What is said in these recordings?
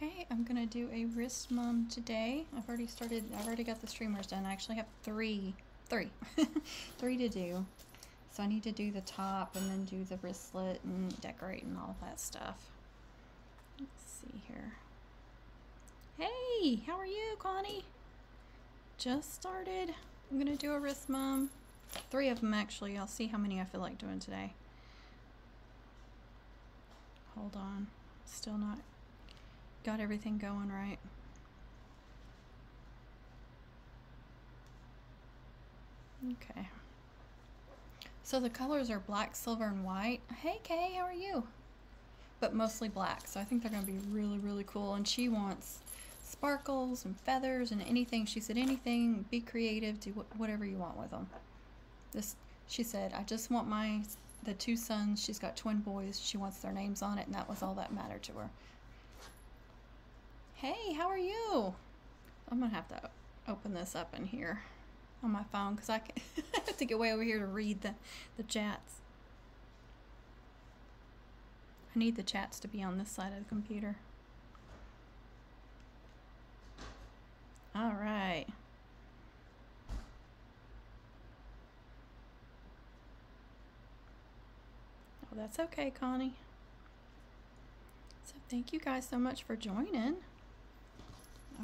Okay, I'm gonna do a wrist mom today. I've already got the streamers done. I actually have three to do. So I need to do the top and then do the wristlet and decorate and all that stuff. Let's see here. Hey, how are you, Connie? Just started. I'm gonna do a wrist mom. 3 of them actually. I'll see how many I feel like doing today. Hold on. Still not got everything going right. Okay. So the colors are black, silver, and white. Hey Kay, how are you? But mostly black, so I think they're gonna be really, really cool. And she wants sparkles and feathers and anything. She said anything, be creative, do whatever you want with them. This, she said, I just want the 2 sons. She's got twin boys. She wants their names on it, and that was all that mattered to her. Hey, how are you? I'm gonna have to open this up in here on my phone because I have to get way over here to read the chats. I need the chats to be on this side of the computer. All right. Oh, that's okay, Connie. So thank you guys so much for joining.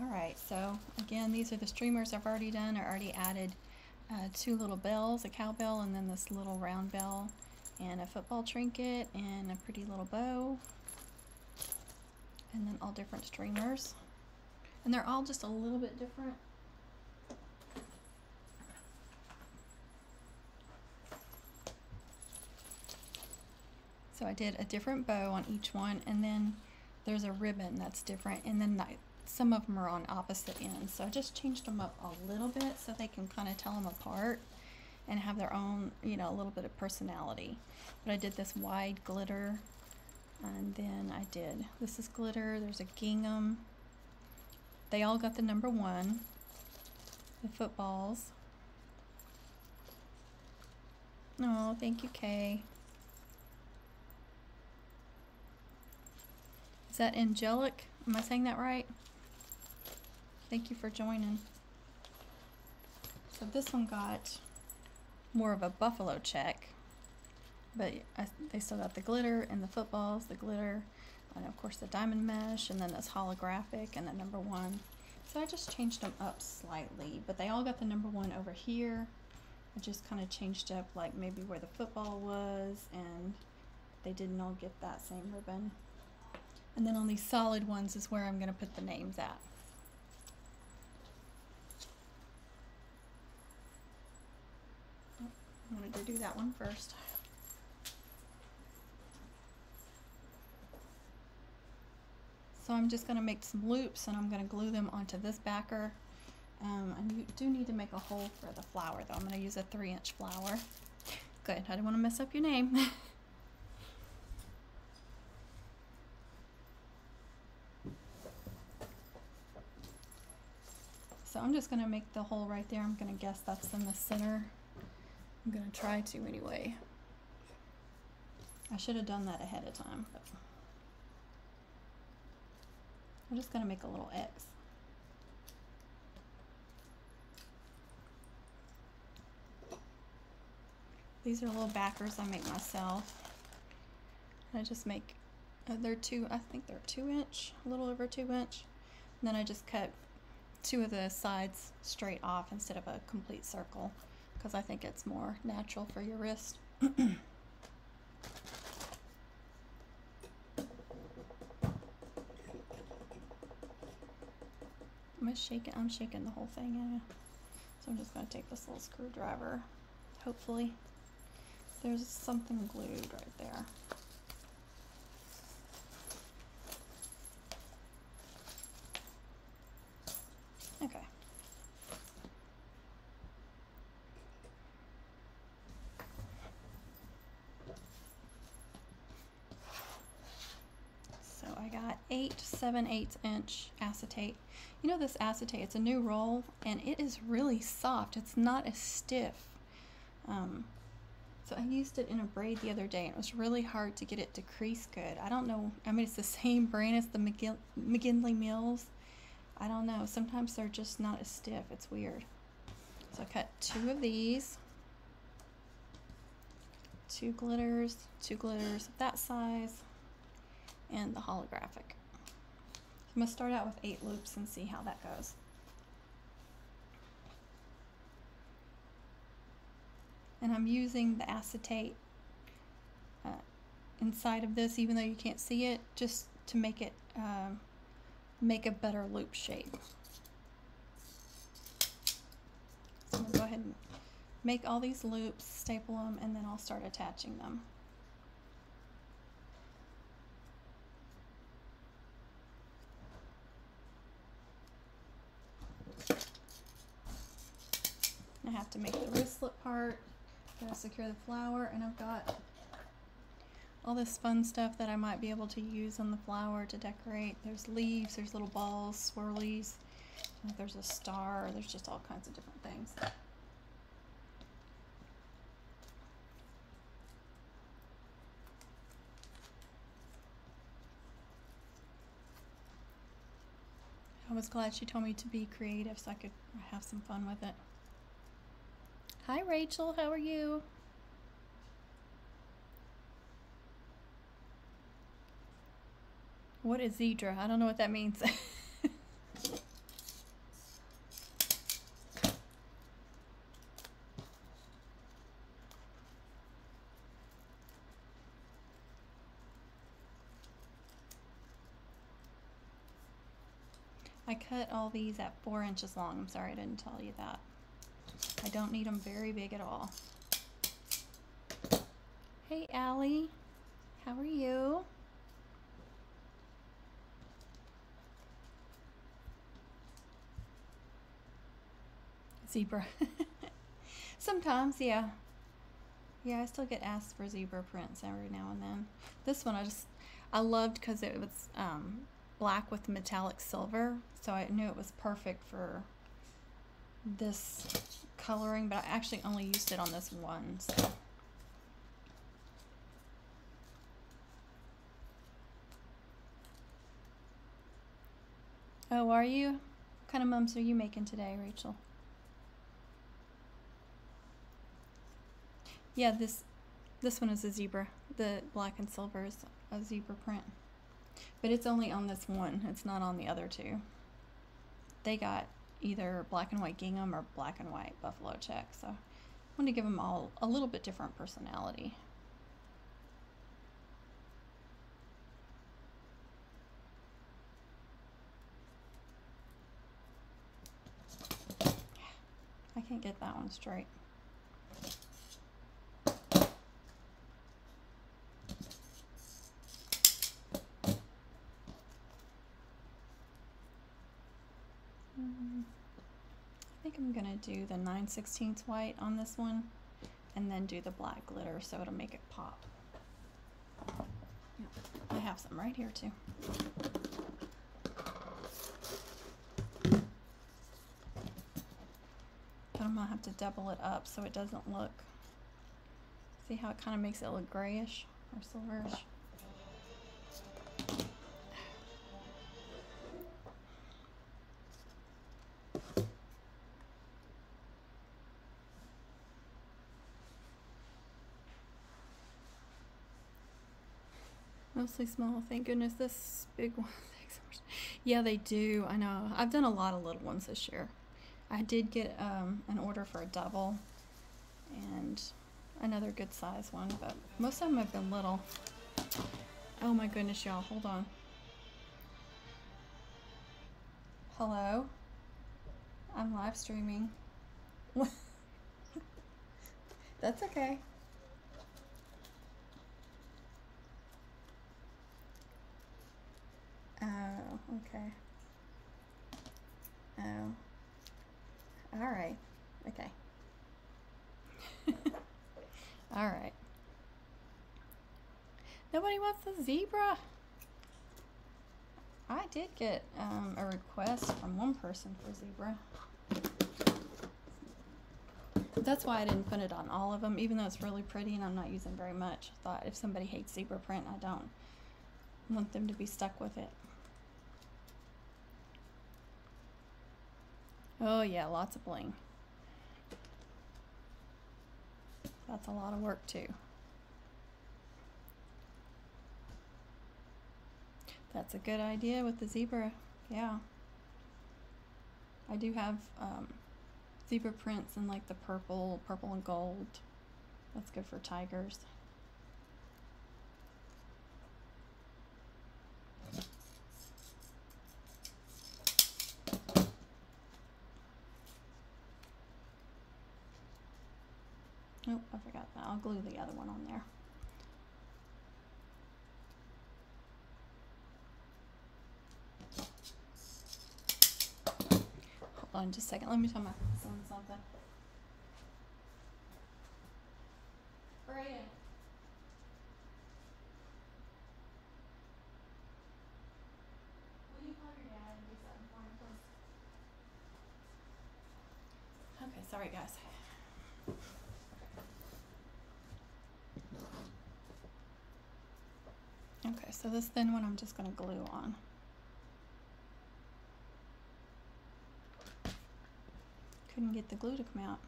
All right, so again, these are the streamers I've already done. I already added 2 little bells, a cowbell, and then this little round bell, and a football trinket, and a pretty little bow, and then all different streamers. And they're all just a little bit different. So I did a different bow on each one, and then there's a ribbon that's different, and then some of them are on opposite ends. So I just changed them up a little bit so they can kind of tell them apart and have their own, you know, a little bit of personality. But I did this wide glitter, and then I did, this is glitter, there's a gingham. They all got the number 1, the footballs. Oh, thank you, Kay. Is that angelic? Am I saying that right? Thank you for joining. So this one got more of a buffalo check, but they still got the glitter and the footballs, the glitter, and of course the diamond mesh, and then this holographic and the number 1. So I just changed them up slightly, but they all got the number 1 over here. I just kind of changed up like maybe where the football was, and they didn't all get that same ribbon. And then on these solid ones is where I'm going to put the names at. I'm going to go do that one first. So I'm just going to make some loops, and I'm going to glue them onto this backer. I do need to make a hole for the flower, though. I'm going to use a 3-inch flower. Good. I didn't want to mess up your name. So I'm just going to make the hole right there. I'm going to guess that's in the center. I'm going to try to anyway. I should have done that ahead of time. But I'm just going to make a little X. These are little backers I make myself. I just make, they're 2, I think they're 2-inch, a little over 2-inch. And then I just cut 2 of the sides straight off instead of a complete circle, because I think it's more natural for your wrist. I'm shaking the whole thing, yeah. So I'm just going to take this little screwdriver. Hopefully there's something glued right there. Okay. So I got 8 7/8-inch acetate. You know this acetate, it's a new roll, and it is really soft. It's not as stiff So I used it in a braid the other day, and it was really hard to get it to crease good. I don't know. I mean, it's the same brand as the McGinley Mills. I don't know. Sometimes they're just not as stiff. It's weird. So I cut two of these. Two glitters of that size, and the holographic. I'm going to start out with 8 loops and see how that goes. And I'm using the acetate inside of this, even though you can't see it, just to make it make a better loop shape. So I'm going to go ahead and make all these loops, staple them, and then I'll start attaching them. I have to make the wristlet part. Gotta secure the flower, and I've got all this fun stuff that I might be able to use on the flower to decorate. There's leaves, there's little balls, swirlies, there's a star, there's just all kinds of different things. I was glad she told me to be creative so I could have some fun with it. Hi Rachel, how are you? What is Zedra? I don't know what that means. I cut all these at 4 inches long. I'm sorry I didn't tell you that. I don't need them very big at all. Hey Allie, how are you? Zebra. Sometimes, yeah. Yeah, I still get asked for zebra prints every now and then. This one I loved because it was black with metallic silver, so I knew it was perfect for this coloring, but I actually only used it on this one, so. Oh, are you? What kind of mums are you making today, Rachel? Yeah, this one is a zebra. The black and silver is a zebra print. But it's only on this one. It's not on the other two. They got either black and white gingham or black and white buffalo check. So I want to give them all a little bit different personality. I can't get that one straight. I'm gonna do the 9/16 white on this one and then do the black glitter so it'll make it pop. Yeah, I have some right here too. But I'm gonna have to double it up so it doesn't look, see how it kind of makes it look grayish or silverish. Mostly small, thank goodness. This big one takes so much. Yeah, they do. I know. I've done a lot of little ones this year. I did get an order for a double and another good size one, but most of them have been little. Oh my goodness, y'all. Hold on. Hello? I'm live streaming. That's okay. Oh, okay. Oh. Alright. Okay. Alright. Nobody wants a zebra. I did get a request from one person for zebra. That's why I didn't put it on all of them, even though it's really pretty and I'm not using very much. I thought if somebody hates zebra print, I don't want them to be stuck with it. Oh yeah, lots of bling. That's a lot of work too. That's a good idea with the zebra, yeah. I do have zebra prints in like the purple and gold. That's good for tigers. Nope, I forgot that. I'll glue the other one on there. Hold on just a second. Let me tell my son something. Hurry in. Will you call your dad and do something for him, please? Okay, sorry guys. Okay, so this thin one I'm just going to glue on. Couldn't get the glue to come out.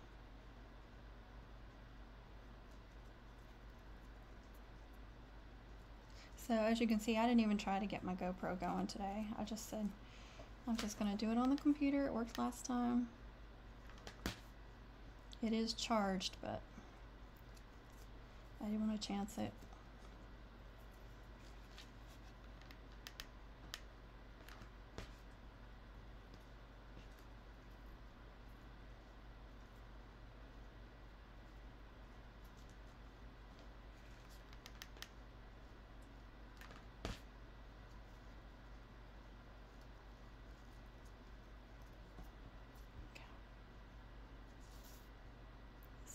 So as you can see, I didn't even try to get my GoPro going today. I just said, I'm just going to do it on the computer. It worked last time. It is charged, but I didn't want to chance it.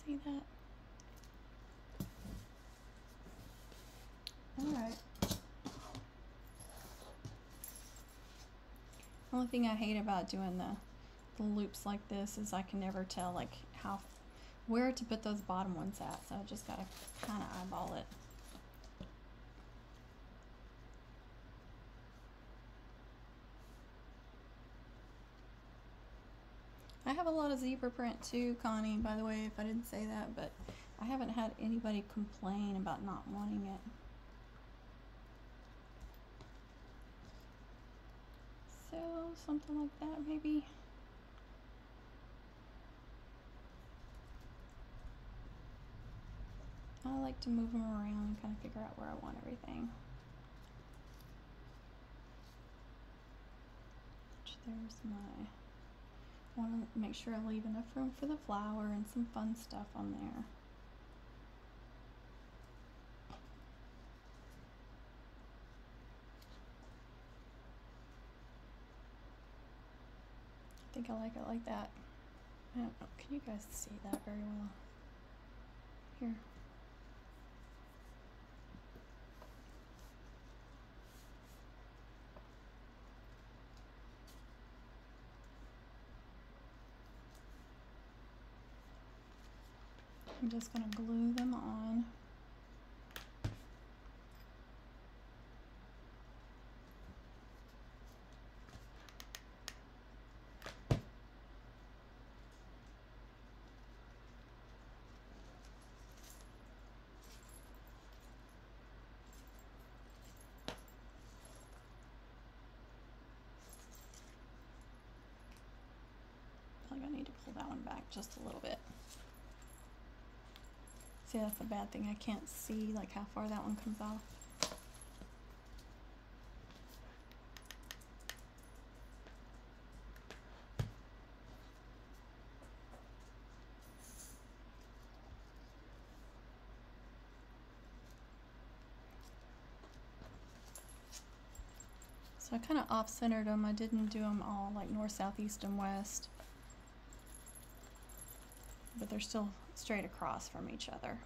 See that? Alright. Only thing I hate about doing the loops like this is I can never tell like how, where to put those bottom ones at, so I just gotta kinda eyeball it. I have a lot of zebra print too, Connie, by the way, if I didn't say that, but I haven't had anybody complain about not wanting it. So, something like that maybe. I like to move them around and kind of figure out where I want everything. Which, there's my... I want to make sure I leave enough room for the flower and some fun stuff on there. I think I like it like that. I don't know. Can you guys see that very well? Here. I'm just going to glue them on. I think I need to pull that one back just a little bit. See, that's the bad thing. I can't see like how far that one comes off. So I kind of off-centered them. I didn't do them all like north, south, east, and west. But they're still straight across from each other.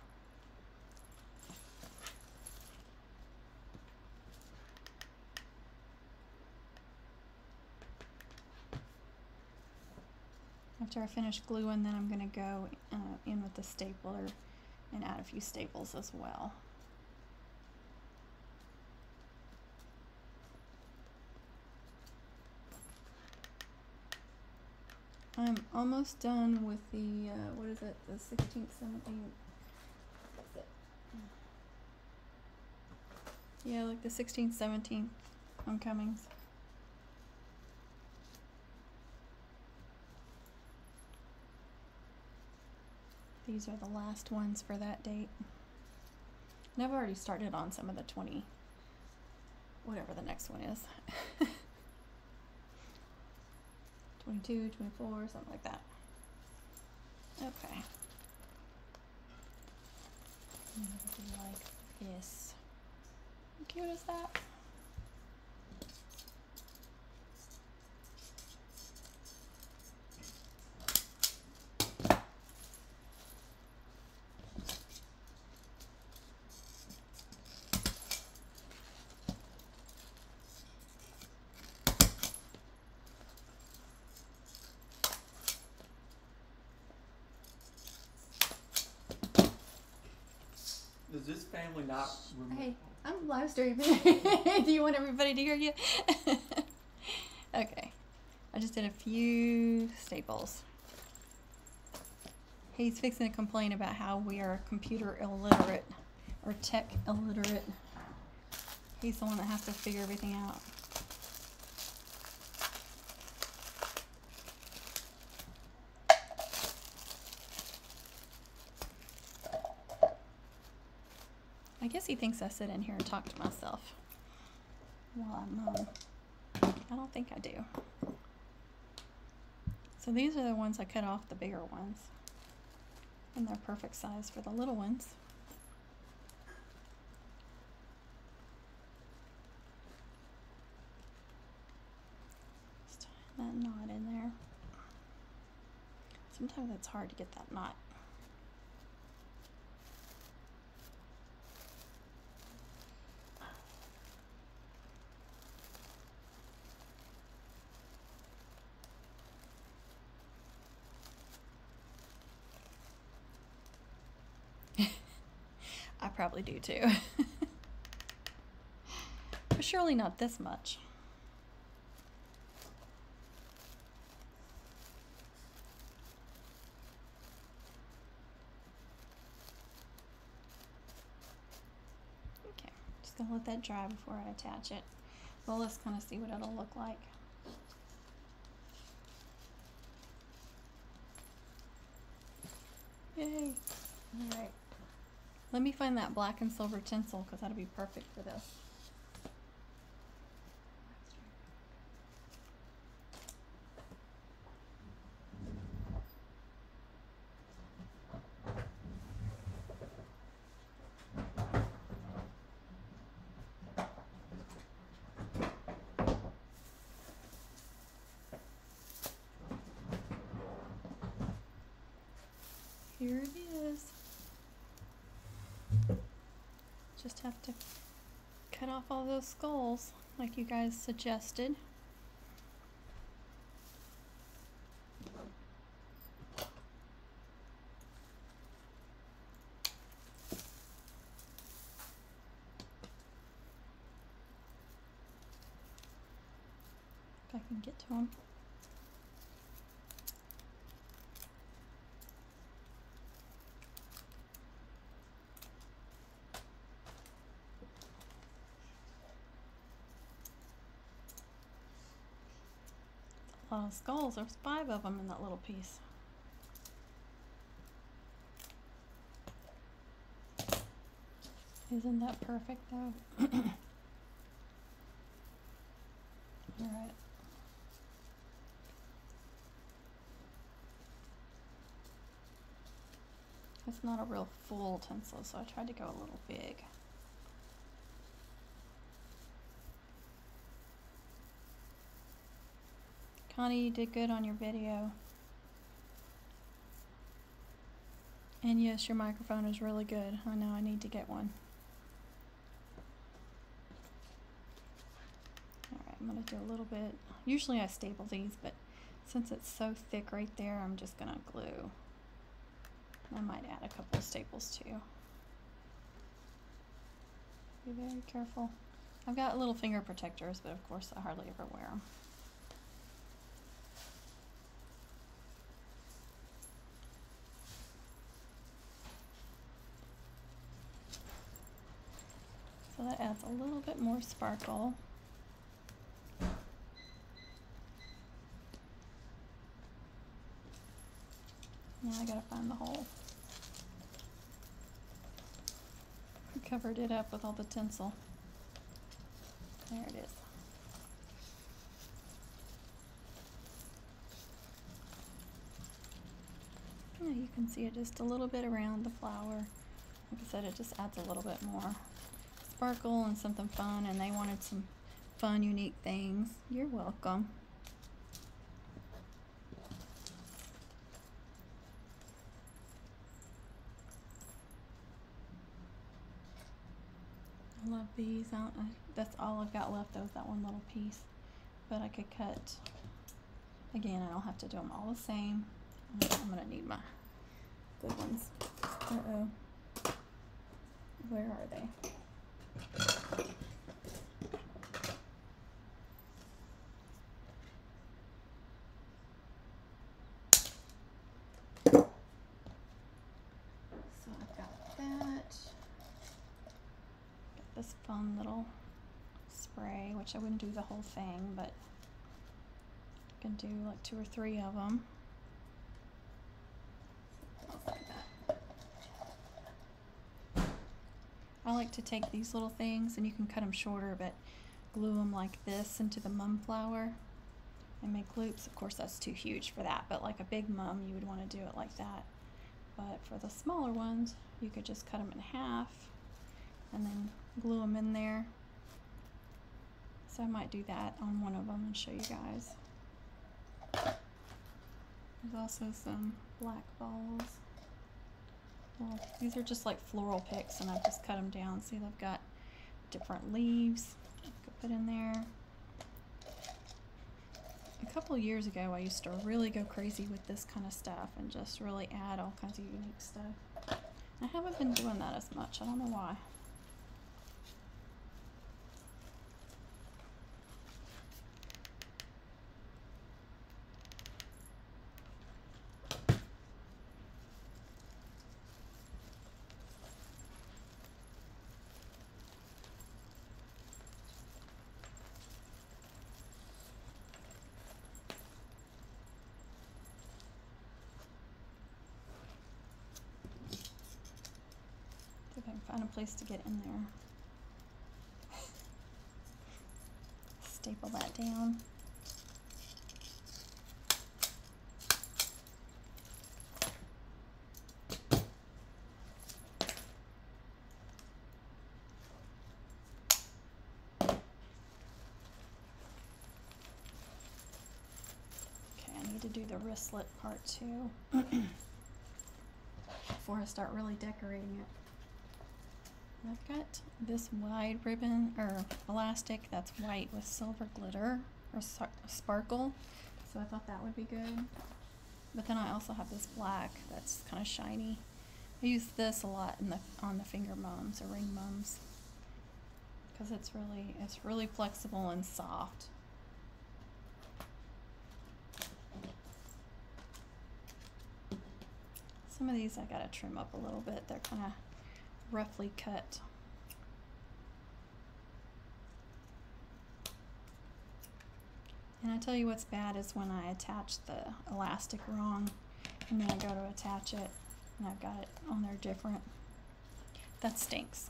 After I finish gluing, then I'm going to go in with the stapler and add a few staples as well. I'm almost done with the, what is it, the 16th, 17th, what's it? Yeah, like the 16th, 17th homecomings. These are the last ones for that date. And I've already started on some of the 20, whatever the next one is. 22, 24, something like that. Okay. Like this. How cute is that? Does this family not remember? Hey, I'm live streaming. Do you want everybody to hear you? Okay. I just did a few staples. He's fixing to complain about how we are computer illiterate or tech illiterate. He's the one that has to figure everything out. I guess he thinks I sit in here and talk to myself while I'm on. I don't think I do. So these are the ones I cut off, the bigger ones. And they're perfect size for the little ones. Just tying that knot in there. Sometimes it's hard to get that knot. Probably do too. But surely not this much. Okay, just gonna let that dry before I attach it. Well, let's kind of see what it'll look like. Yay! All right. Let me find that black and silver tinsel because that'll be perfect for this. Here it is. Just have to cut off all those skulls like you guys suggested. If I can get to them. Skulls. There's 5 of them in that little piece. Isn't that perfect though? Alright. It's not a real full tinsel, so I tried to go a little big. Connie, you did good on your video. And yes, your microphone is really good. I know, I need to get one. Alright, I'm going to do a little bit. Usually I staple these, but Since it's so thick right there, I'm just gonna glue. I might add a couple of staples too. Be very careful. I've got little finger protectors, but of course I hardly ever wear them. So that adds a little bit more sparkle. Now I gotta find the hole. I covered it up with all the tinsel. There it is. Yeah, you can see it just a little bit around the flower. Like I said, it just adds a little bit more sparkle and something fun, and they wanted some fun, unique things. You're welcome. Love these. That's all I've got left though, is that one little piece, but I could cut again. I don't have to do them all the same. I'm gonna need my good ones. Uh-oh, where are they? Fun little spray, which I wouldn't do the whole thing, but I can do like 2 or 3 of them. I like to take these little things, and you can cut them shorter, but glue them like this into the mum flower and make loops. Of course, that's too huge for that, but like a big mum, you would want to do it like that. But for the smaller ones, you could just cut them in half and then glue them in there. So I might do that on one of them and show you guys. There's also some black balls. Well, these are just like floral picks, and I've just cut them down. See, they've got different leaves I could put in there. A couple years ago, I used to really go crazy with this kind of stuff and just really add all kinds of unique stuff. I haven't been doing that as much. I don't know why. Find a place to get in there. Staple that down. Okay, I need to do the wristlet part too before I start really decorating it. I've got this wide ribbon or elastic that's white with silver glitter or sparkle, so I thought that would be good. But then I also have this black that's kind of shiny. I use this a lot on the finger mums or ring mums because it's really flexible and soft. Some of these I gotta trim up a little bit. They're kind of roughly cut. And I tell you what's bad is when I attach the elastic wrong and then I go to attach it and I've got it on there different. That stinks.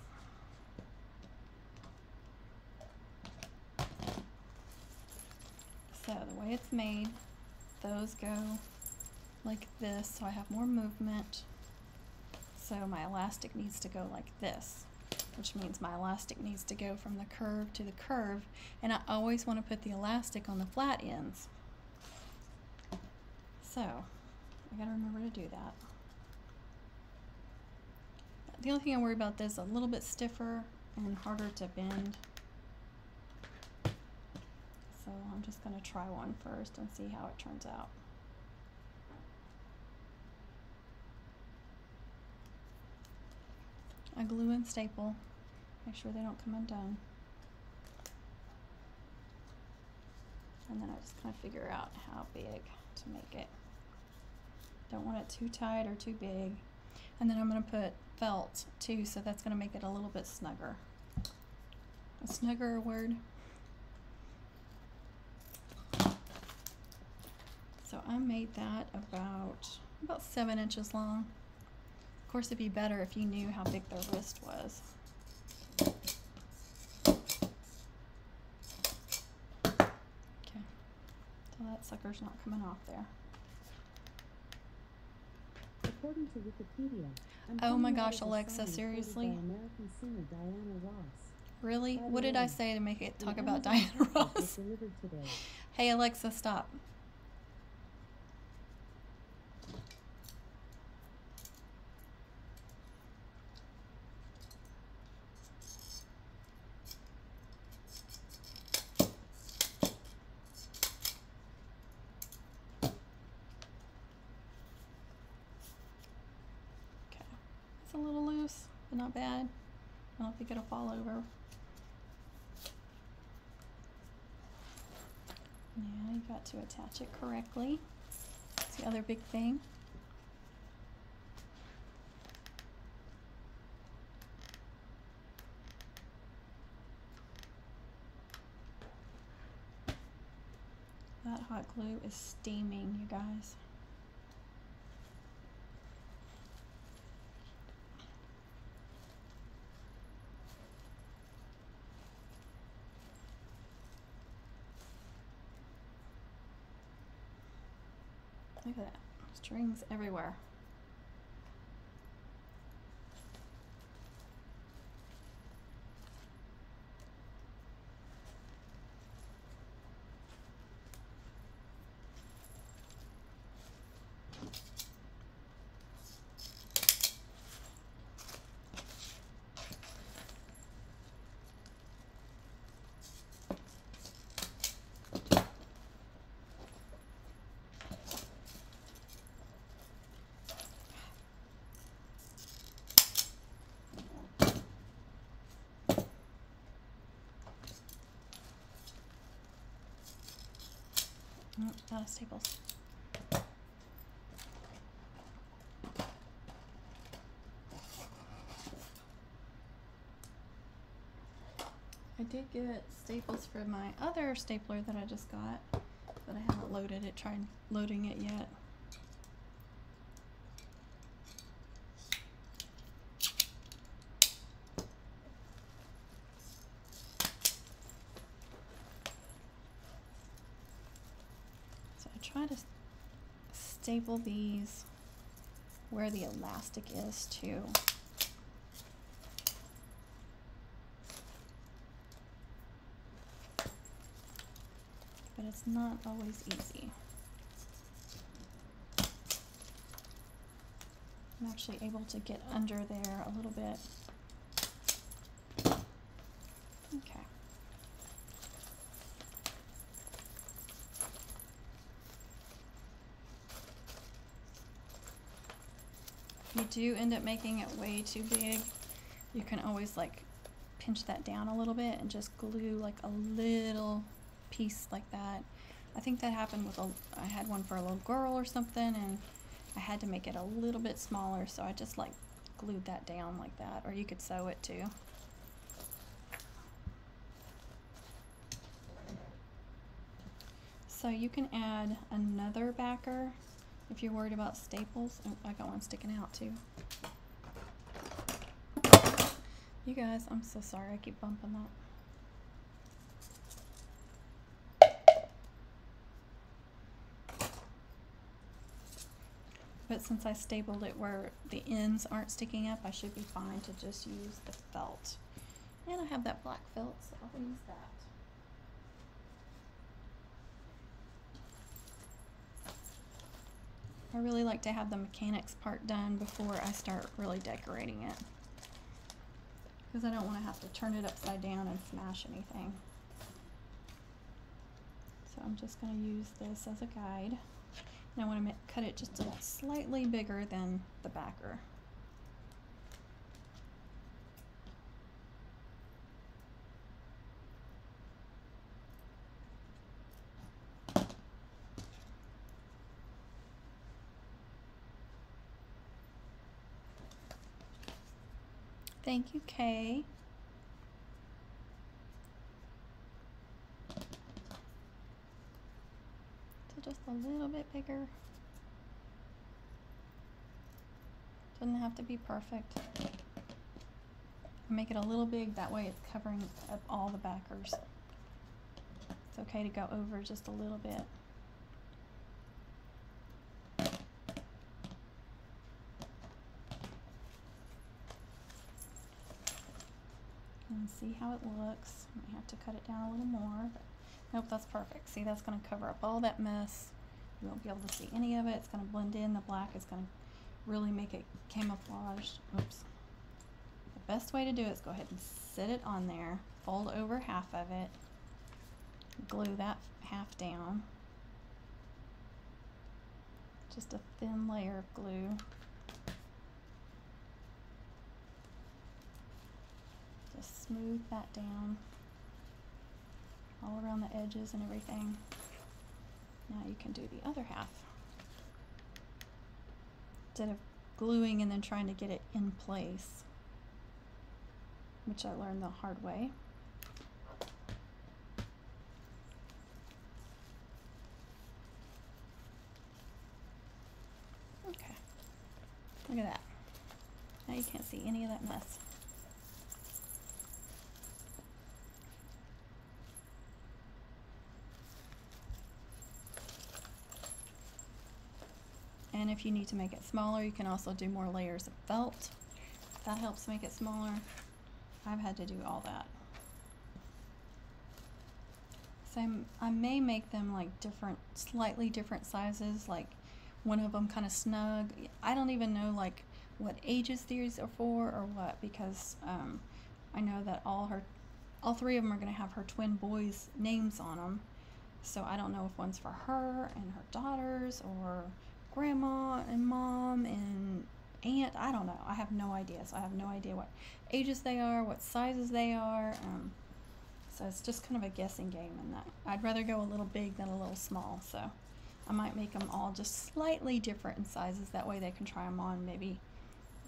So the way it's made, those go like this, so I have more movement. So my elastic needs to go like this, which means my elastic needs to go from the curve to the curve, and I always want to put the elastic on the flat ends. So I gotta remember to do that. The only thing I worry about is a little bit stiffer and harder to bend. So I'm just going to try one first and see how it turns out. I glue and staple, make sure they don't come undone. And then I just kind of figure out how big to make it. Don't want it too tight or too big. And then I'm going to put felt too, so that's going to make it a little bit snugger. A snugger word. So I made that about 7 inches long. Of course, it'd be better if you knew how big their wrist was. That sucker's not coming off there. According to Wikipedia, oh my gosh, Alexa, seriously? American singer Diana Ross. Really? What did I say to make it talk about Diana Ross? Hey Alexa, stop. A little loose, but not bad. I don't think it'll fall over. Now you got to attach it correctly. That's the other big thing. That hot glue is steaming, you guys. Look at that, strings everywhere. Out of staples. I did get staples for my other stapler that I just got, but I haven't loaded it, tried loading it yet. Try to staple these where the elastic is too. But it's not always easy. I'm actually able to get under there a little bit. Okay. If you do end up making it way too big, you can always like pinch that down a little bit and just glue like a little piece like that. I think that happened with I had one for a little girl or something, and I had to make it a little bit smaller, so I just like glued that down like that, or you could sew it too. So you can add another backer if you're worried about staples. Oh, I got one sticking out too. You guys, I'm so sorry, I keep bumping that. But since I stapled it where the ends aren't sticking up, I should be fine to just use the felt. And I have that black felt, so I'll use that. I really like to have the mechanics part done before I start really decorating it, because I don't want to have to turn it upside down and smash anything. So I'm just going to use this as a guide. And I want to cut it just a slightly bigger than the backer. Thank you, Kay. So just a little bit bigger. Doesn't have to be perfect. Make it a little big, that way it's covering up all the backers. It's okay to go over just a little bit. See how it looks. I might have to cut it down a little more, but nope, that's perfect. See, that's going to cover up all that mess. You won't be able to see any of it. It's going to blend in. The black is going to really make it camouflaged. Oops. The best way to do it is go ahead and sit it on there, fold over half of it, glue that half down. Just a thin layer of glue. Smooth that down all around the edges and everything. Now you can do the other half. Instead of gluing and then trying to get it in place, which I learned the hard way. Okay, look at that. Now you can't see any of that mess. And if you need to make it smaller, you can also do more layers of felt. That helps make it smaller. I've had to do all that. So I may make them like different, slightly different sizes, like one of them kind of snug. I don't even know like what ages these are for or what, because I know that all three of them are gonna have her twin boys' names on them. So I don't know if one's for her and her daughters or grandma and mom and aunt. I don't know. I have no idea. So I have no idea what ages they are, what sizes they are. So it's just kind of a guessing game in that. I'd rather go a little big than a little small. So I might make them all just slightly different in sizes. That way they can try them on. Maybe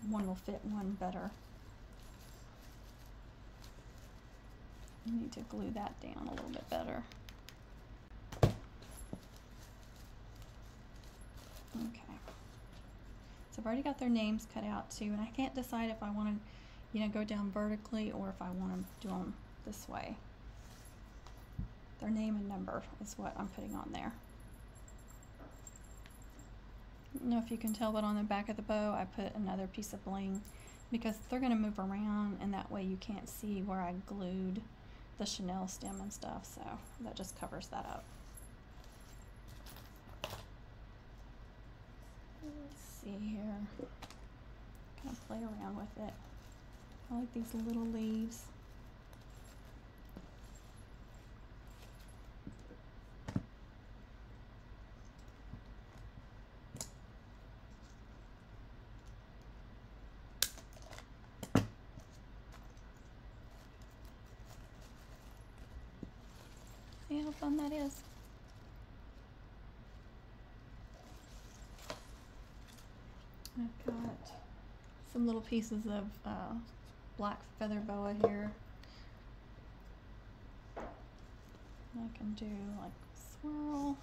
one will fit one better. I need to glue that down a little bit better. Okay, so I've already got their names cut out too, and I can't decide if I want to, you know, go down vertically or if I want to do them this way. Their name and number is what I'm putting on there. I don't know if you can tell, but on the back of the bow, I put another piece of bling because they're going to move around, and that way you can't see where I glued the Chanel stem and stuff, so that just covers that up. Here, kind of play around with it. I like these little leaves. See how fun that is. I've got some little pieces of black feather boa here. And I can do like swirl.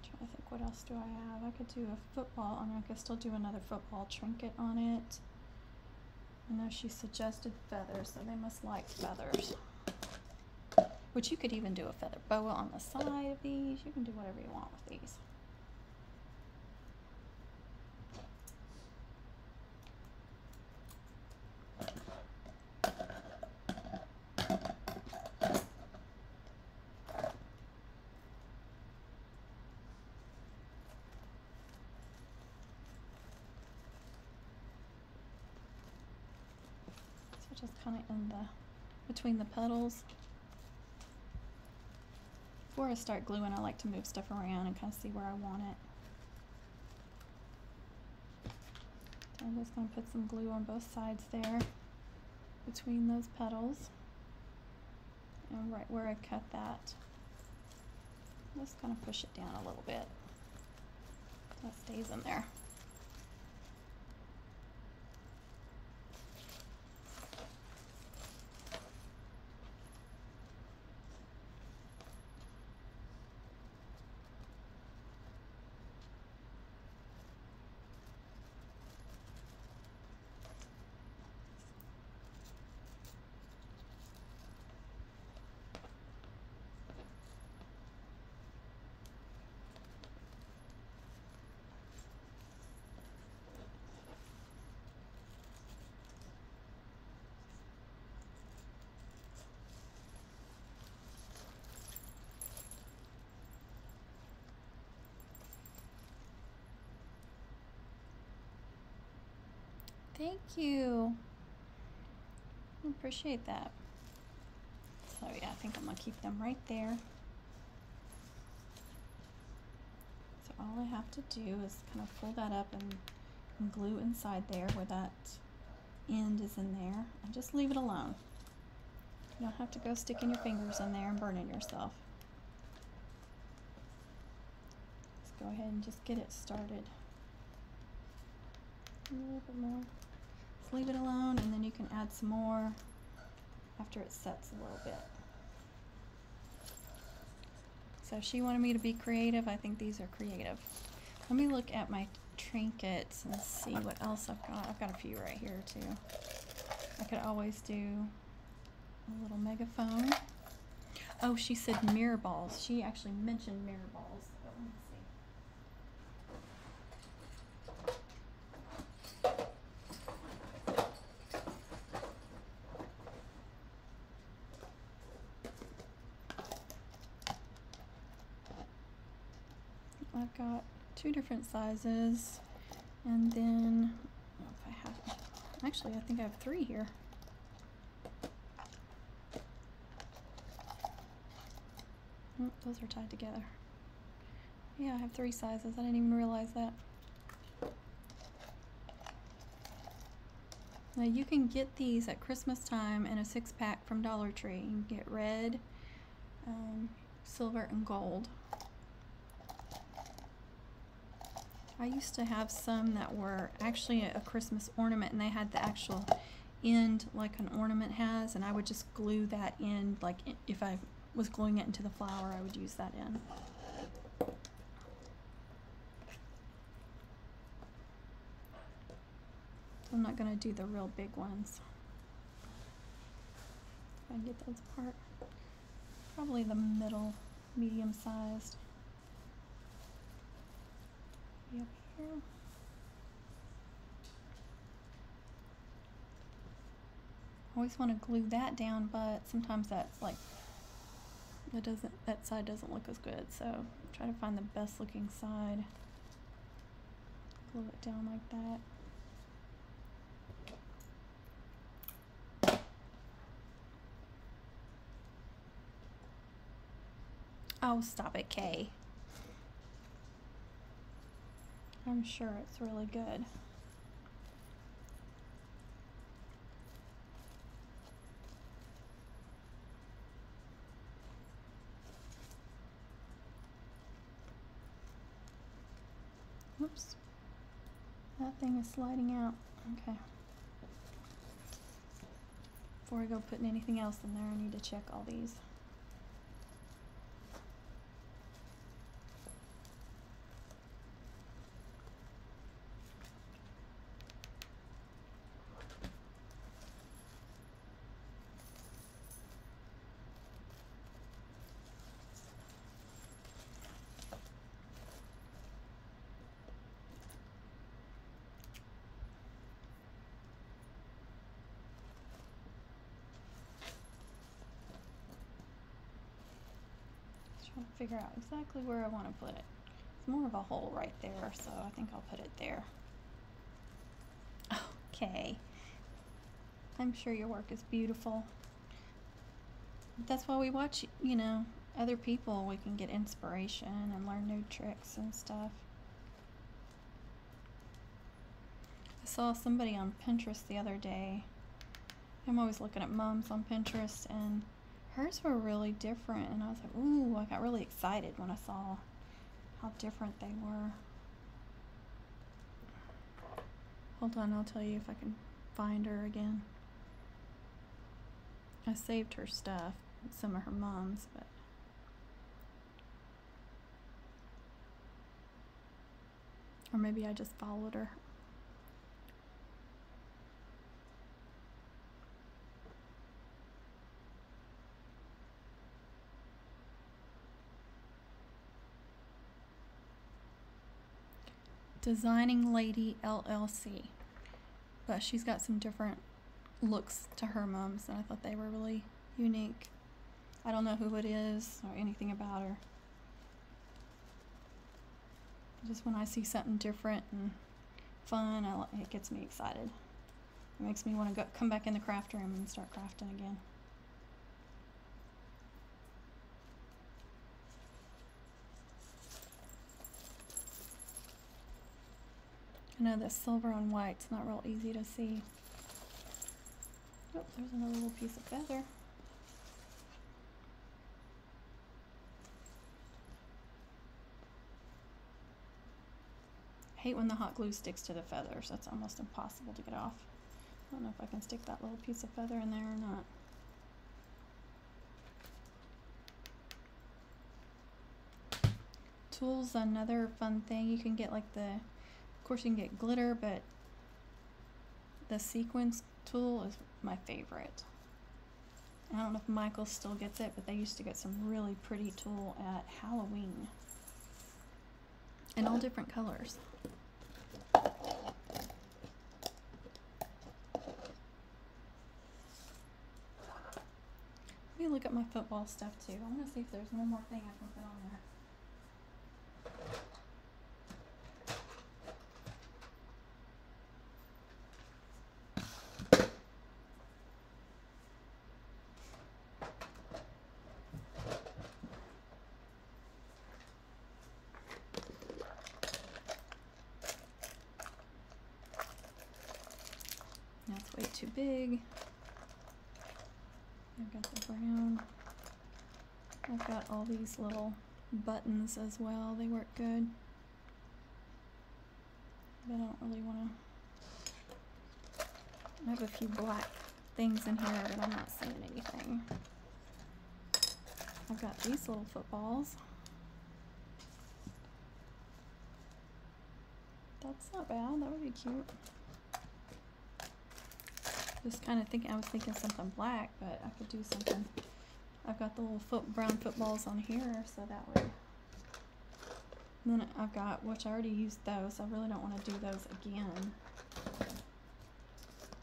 Trying to think, what else do I have? I could do a football on it. I could still do another football trinket on it. I know she suggested feathers, so they must like feathers. Which you could even do a feather boa on the side of these. You can do whatever you want with these. kind of in the between the petals. Before I start gluing, I like to move stuff around and kind of see where I want it. So I'm just going to put some glue on both sides there between those petals and right where I cut that. I'm just going to push it down a little bit so it stays in there. Thank you. I appreciate that. So yeah, I think I'm gonna keep them right there. So all I have to do is kind of pull that up and glue inside there where that end is in there, and just leave it alone. You don't have to go sticking your fingers in there and burning yourself. Let's go ahead and just get it started. A little bit more. Just leave it alone, and then you can add some more after it sets a little bit. So she wanted me to be creative. I think these are creative. Let me look at my trinkets and see what else I've got. I've got a few right here too. I could always do a little megaphone. Oh, she said mirror balls. She actually mentioned mirror balls. I've got two different sizes, and then if I have, actually I think I have three here. Oh, those are tied together. Yeah, I have three sizes. I didn't even realize that. Now you can get these at Christmas time in a 6-pack from Dollar Tree. You can get red, silver, and gold. I used to have some that were actually a Christmas ornament, and they had the actual end like an ornament has, and I would just glue that end, like if I was gluing it into the flower, I would use that end. I'm not going to do the real big ones. If I can get those apart. Probably the middle, medium-sized. Up here. Always want to glue that down, but sometimes that's like it doesn't, that side doesn't look as good, so try to find the best looking side. Glue it down like that. Oh, stop it, Kay. I'm sure it's really good. Whoops. That thing is sliding out. Okay. Before I go putting anything else in there, I need to check all these. Figure out exactly where I want to put it. It's more of a hole right there, so I think I'll put it there. Okay. I'm sure your work is beautiful. That's why we watch, you know, other people. We can get inspiration and learn new tricks and stuff. I saw somebody on Pinterest the other day. I'm always looking at mums on Pinterest, and hers were really different, and I was like, ooh, I got really excited when I saw how different they were. Hold on, I'll tell you if I can find her again. I saved her stuff, some of her mom's, but or maybe I just followed her. Designing Lady LLC, but she's got some different looks to her mom's, and I thought they were really unique. I don't know who it is or anything about her. Just when I see something different and fun, it gets me excited. It makes me want to go, come back in the craft room and start crafting again. I know that silver on white's not real easy to see. Oh, there's another little piece of feather. I hate when the hot glue sticks to the feathers. That's almost impossible to get off. I don't know if I can stick that little piece of feather in there or not. Tools, another fun thing. You can get like the, of course you can get glitter, but the sequins tool is my favorite. I don't know if Michaels still gets it, but they used to get some really pretty tool at Halloween in all different colors. Let me look at my football stuff too. I want to see if there's one more thing I can put on there. Too big. I've got the brown. I've got all these little buttons as well. They work good. But I don't really want to. I have a few black things in here, but I'm not seeing anything. I've got these little footballs. That's not bad. That would be cute. Just kind of thinking, I was thinking something black, but I could do something. I've got the little brown footballs on here, so that way. And then I've got, which I already used those, so I really don't want to do those again.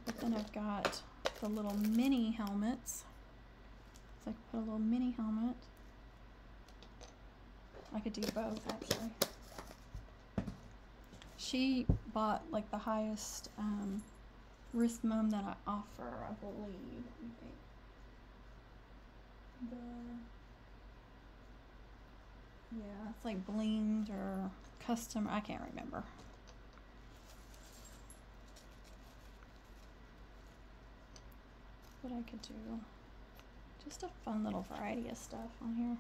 But then I've got the little mini helmets. So I could put a little mini helmet. I could do both, actually. She bought like the highest wrist mom that I offer, I believe. Yeah, it's like blinged or custom, I can't remember. What I could do, just a fun little variety of stuff on here.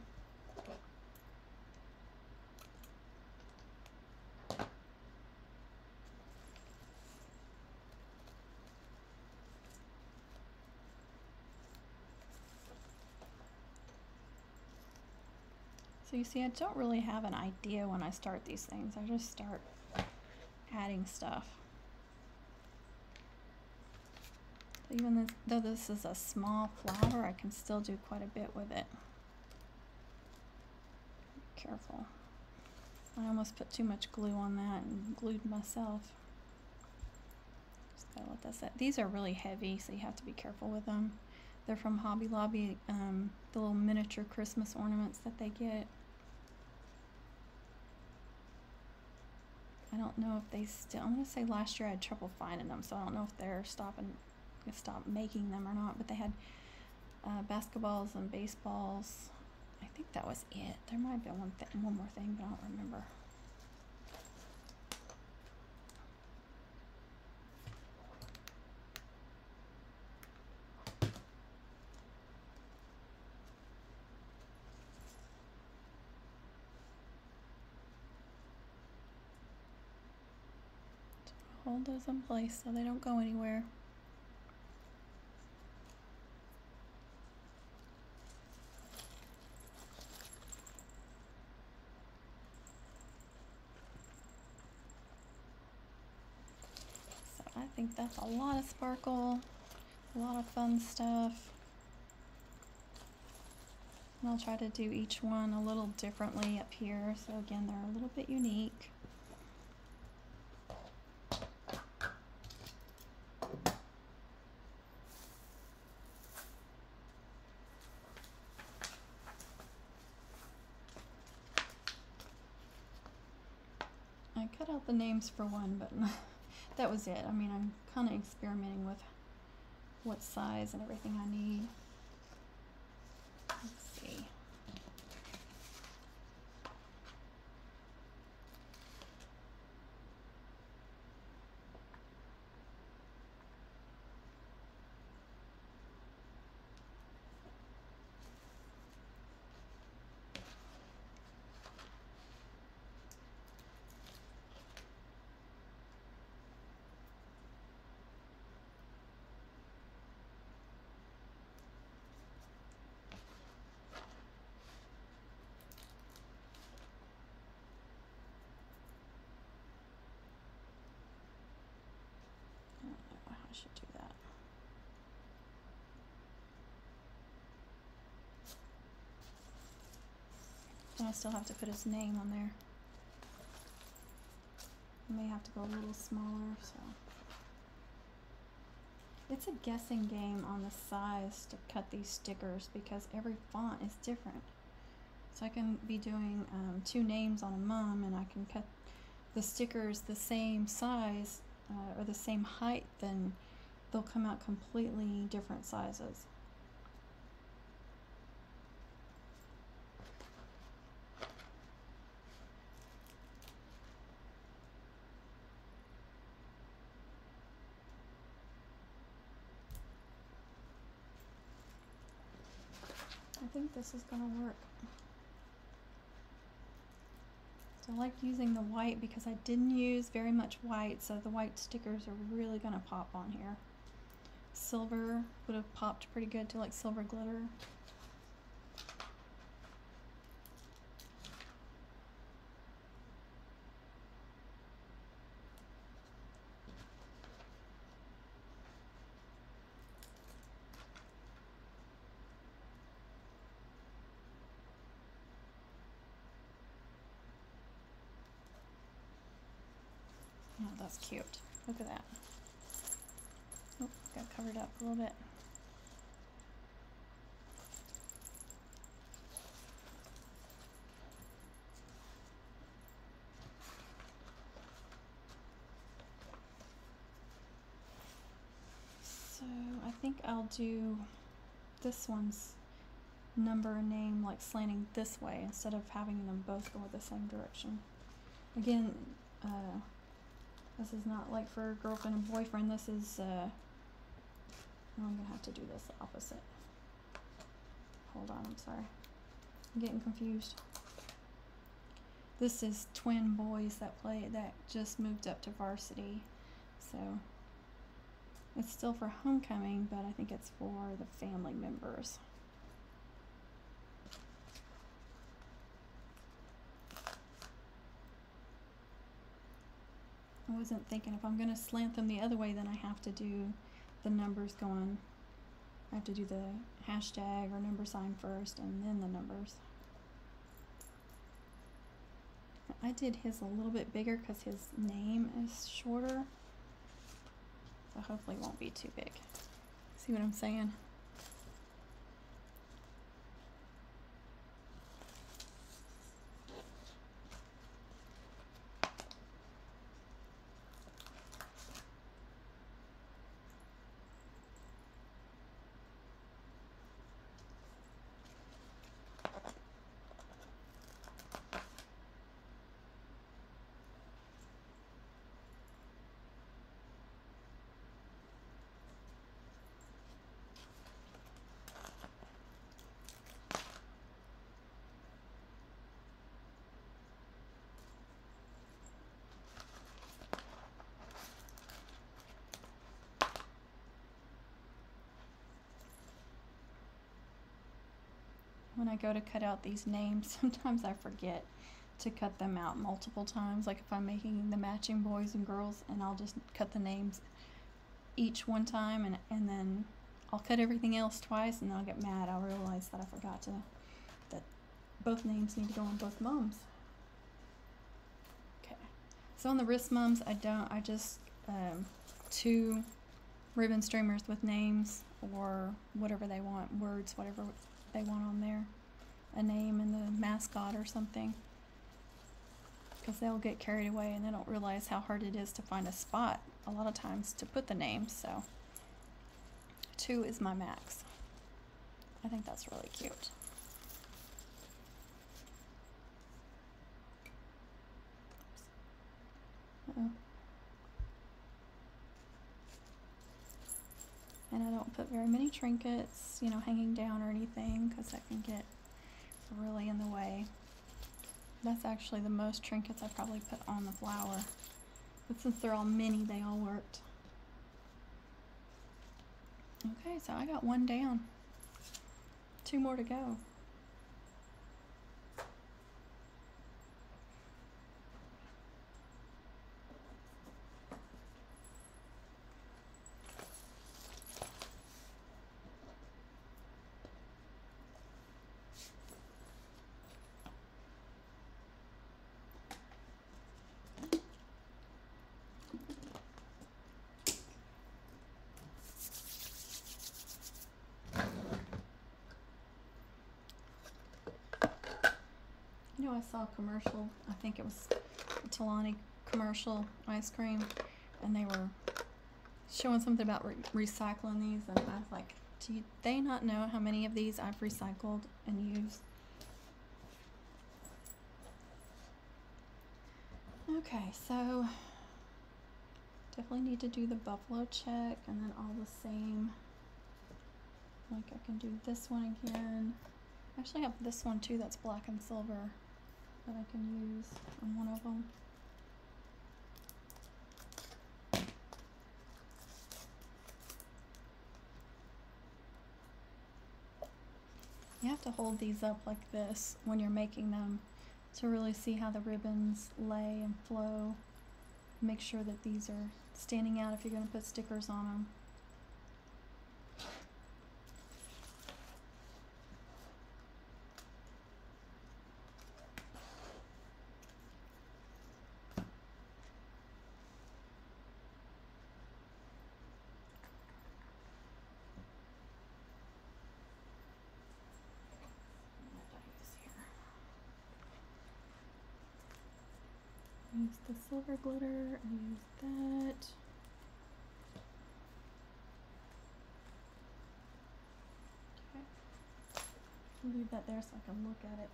So you see, I don't really have an idea when I start these things. I just start adding stuff. So even though this is a small flower, I can still do quite a bit with it. Be careful. I almost put too much glue on that and glued myself. Just gotta let that set. These are really heavy, so you have to be careful with them. They're from Hobby Lobby, the little miniature Christmas ornaments that they get. I don't know if they still, I'm gonna say last year I had trouble finding them, so I don't know if they're stopping I've stopped making them or not, but they had basketballs and baseballs. I think that was it. There might have been one more thing, but I don't remember. Hold those in place so they don't go anywhere. So I think that's a lot of sparkle, a lot of fun stuff. And I'll try to do each one a little differently up here. So again, they're a little bit unique. The names for one, but that was it. I mean, I'm kind of experimenting with what size and everything I need. Let's see. Should do that. And I still have to put his name on there. I may have to go a little smaller, so. It's a guessing game on the size to cut these stickers because every font is different. So I can be doing two names on a mom, and I can cut the stickers the same size or the same height, then they'll come out completely different sizes. I think this is gonna work. So I like using the white because I didn't use very much white, so the white stickers are really gonna pop on here. Silver would have popped pretty good to like silver glitter. Cute. Look at that. Oh, got covered up a little bit. So I think I'll do this one's number and name like slanting this way instead of having them both go the same direction. Again, this is not like for girlfriend and boyfriend. This is, I'm gonna have to do this opposite. Hold on, I'm sorry. I'm getting confused. This is twin boys that just moved up to varsity. So it's still for homecoming, but I think it's for the family members. I wasn't thinking, if I'm going to slant them the other way, then I have to do the numbers going. I have to do the hashtag or number sign first and then the numbers. I did his a little bit bigger because his name is shorter. So hopefully it won't be too big. See what I'm saying? when I go to cut out these names, sometimes I forget to cut them out multiple times. Like if I'm making the matching boys and girls, and I'll just cut the names each one time, and then I'll cut everything else twice, and then I'll get mad. I'll realize that I forgot that both names need to go on both mums. Okay, so on the wrist mums, I just two ribbon streamers with names or whatever they want, words, whatever they want on there, a name and the mascot or something, because they'll get carried away and they don't realize how hard it is to find a spot a lot of times to put the name. So 2 is my max. I think that's really cute. Uh-oh. And I don't put very many trinkets, you know, hanging down or anything, because that can get really in the way. That's actually the most trinkets I probably put on the flower. But since they're all mini, they all worked. Okay, so I got one down. 2 more to go. You know, I saw a commercial, I think it was a Talani commercial ice cream, and they were showing something about recycling these, and I was like, do they not know how many of these I've recycled and used? Okay, so definitely need to do the buffalo check, and then all the same, like I can do this one again. I actually have this one too that's black and silver that I can use on one of them. You have to hold these up like this when you're making them to really see how the ribbons lay and flow. Make sure that these are standing out if you're going to put stickers on them. Use the silver glitter, I use that. Okay. I'll leave that there so I can look at it.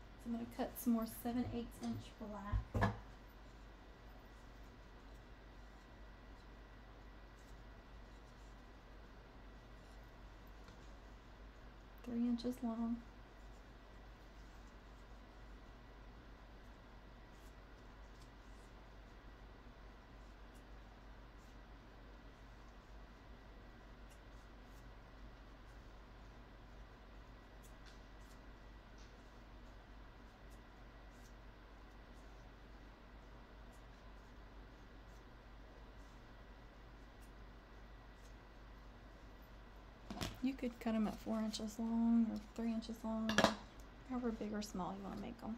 So I'm going to cut some more 7/8" black. Inches long. You could cut them at 4 inches long or 3 inches long, or however big or small you want to make them.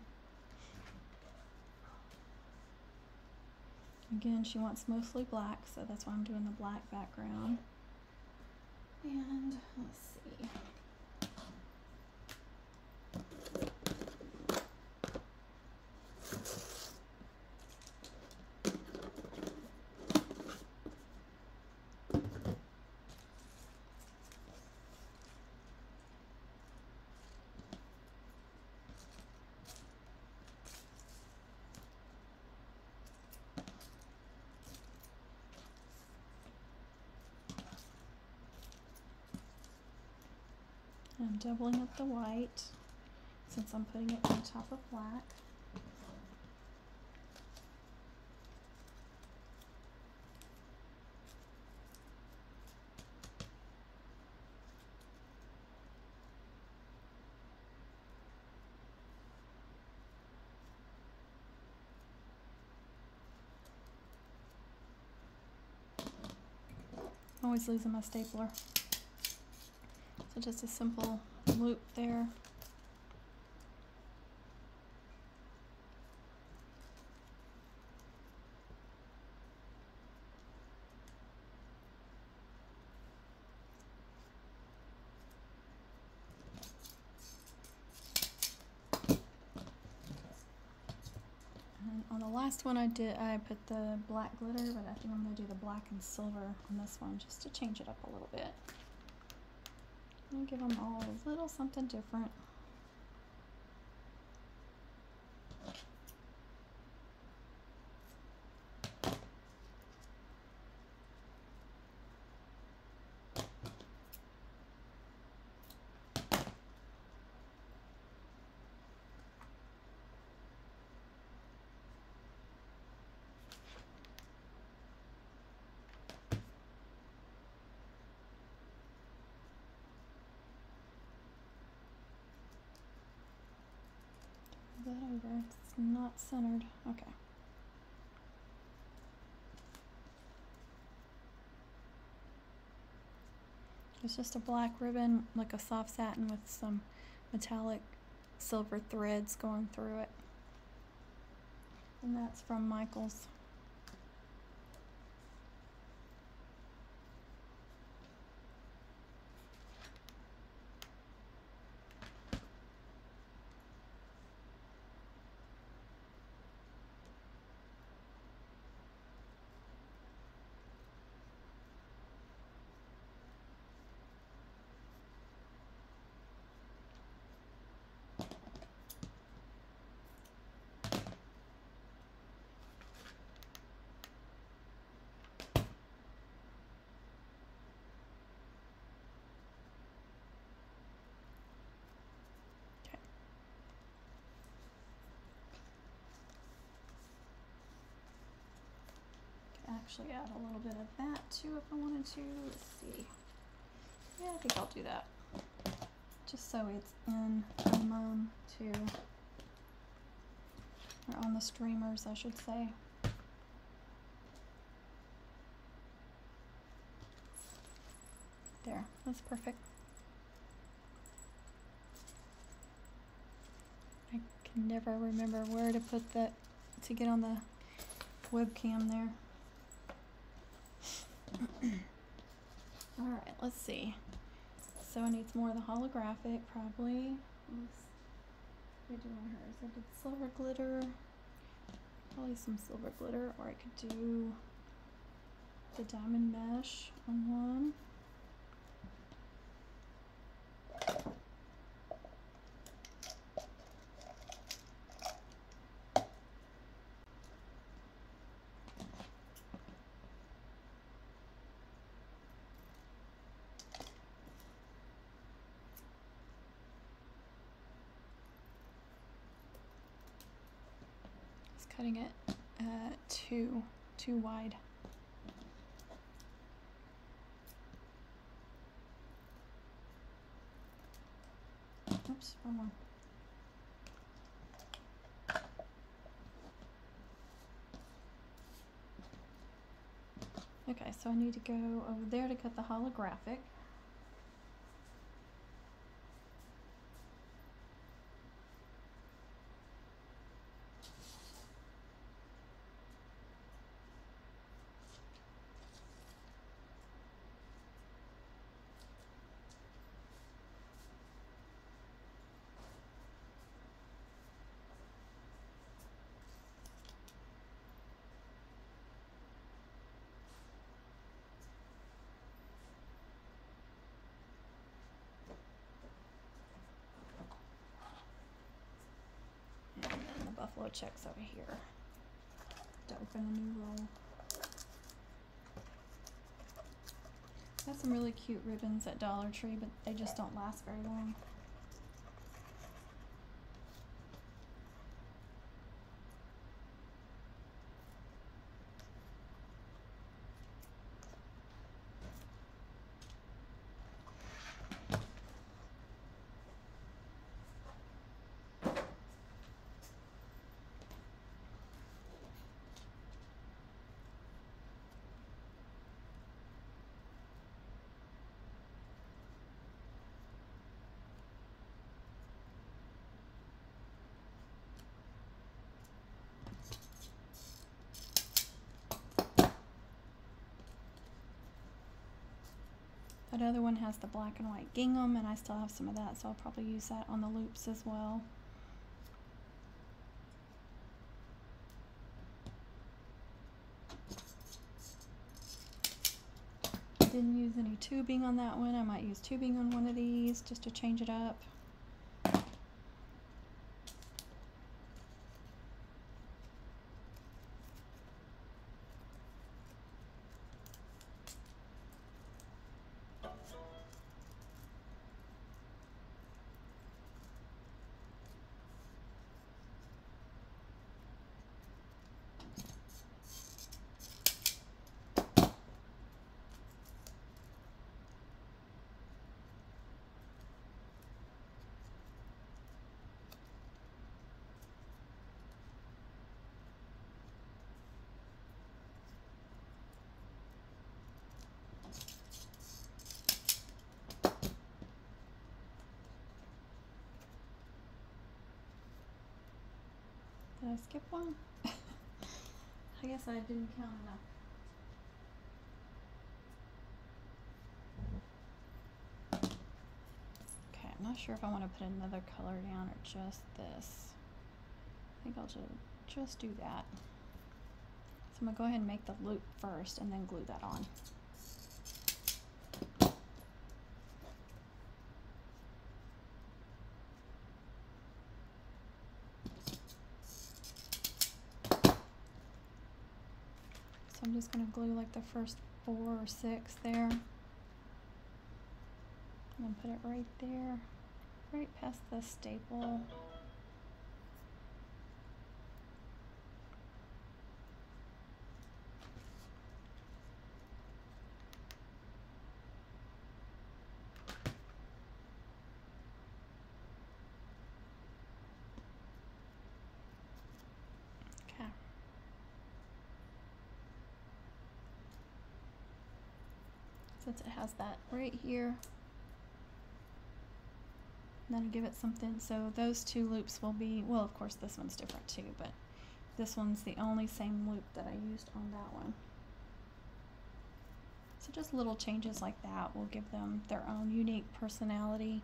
Again, she wants mostly black, so that's why I'm doing the black background. And let's see. I'm doubling up the white since I'm putting it on top of black. I'm always losing my stapler. So just a simple loop there. Last one I did, I put the black glitter, but I think I'm going to do the black and silver on this one just to change it up a little bit. I'll give them all a little something different. It's not centered. Okay. It's just a black ribbon, like a soft satin with some metallic silver threads going through it. And that's from Michaels. Actually add a little bit of that too if I wanted to. Let's see. Yeah, I think I'll do that. Just so it's in the moon too. Or on the streamers, I should say. There, that's perfect. I can never remember where to put that to get on the webcam there. All right, let's see. So I need more of the holographic, probably. What did I do on hers? I did silver glitter, probably some silver glitter, or I could do the diamond mesh on one. Cutting it too wide. Oops, one more. Okay, so I need to go over there to cut the holographic. Buffalo checks over here to open a new roll. I have some really cute ribbons at Dollar Tree, but they just don't last very long. That other one has the black and white gingham, and I still have some of that, so I'll probably use that on the loops as well. I didn't use any tubing on that one. I might use tubing on one of these just to change it up. Did I skip one? I guess I didn't count enough. Okay, I'm not sure if I want to put another color down or just this. I think I'll just do that. So I'm going to go ahead and make the loop first and then glue that on. I'm just going to glue like the first 4 or 6 there. I'm going to put it right there, right past the staple. Since it has that right here, that'll give it something. So those two loops will be, well, of course this one's different too, but this one's the only same loop that I used on that one. So just little changes like that will give them their own unique personality.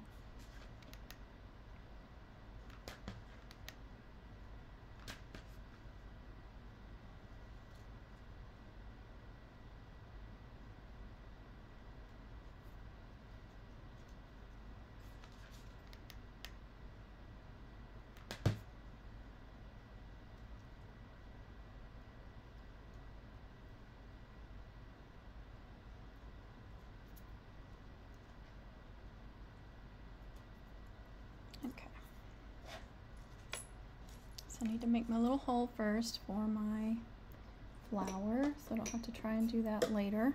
I need to make my little hole first for my flower, so I don't have to try and do that later,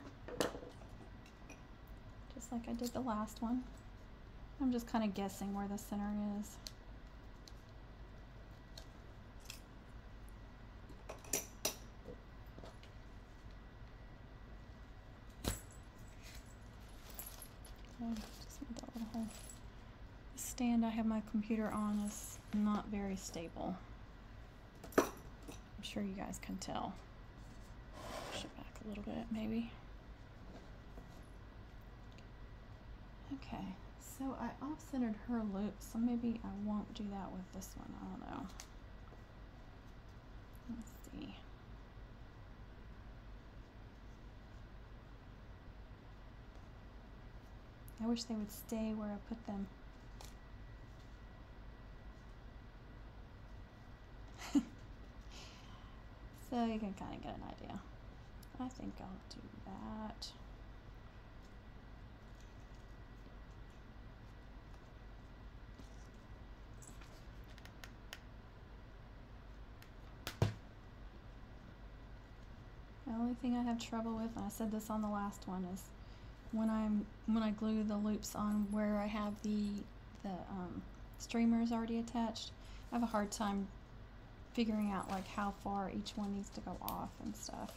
just like I did the last one. I'm just kind of guessing where the center is. So just made that little hole. The stand I have my computer on is not very stable. I'm sure you guys can tell. Push it back a little bit, maybe. Okay, so I off-centered her loop, so maybe I won't do that with this one. I don't know. Let's see. I wish they would stay where I put them. So you can kind of get an idea. I think I'll do that. The only thing I have trouble with, and I said this on the last one, is when I glue the loops on where I have the streamers already attached, I have a hard time figuring out like how far each one needs to go off and stuff,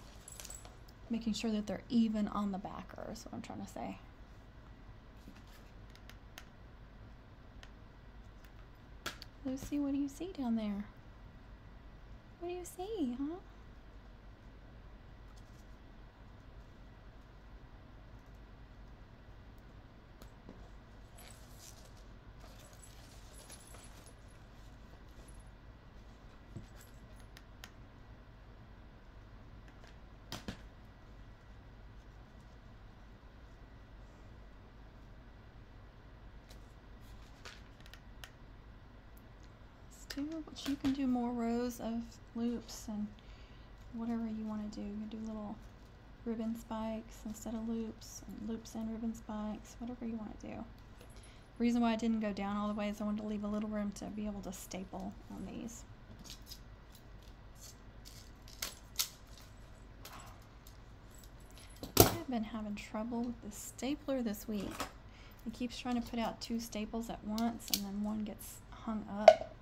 making sure that they're even on the backer is what I'm trying to say. Lucy, what do you see down there? What do you see, huh? too, but you can do more rows of loops and whatever you want to do. You can do little ribbon spikes instead of loops, and loops and ribbon spikes, whatever you want to do. The reason why I didn't go down all the way is I wanted to leave a little room to be able to staple on these. I've been having trouble with the stapler this week. It keeps trying to put out two staples at once, and then one gets hung up.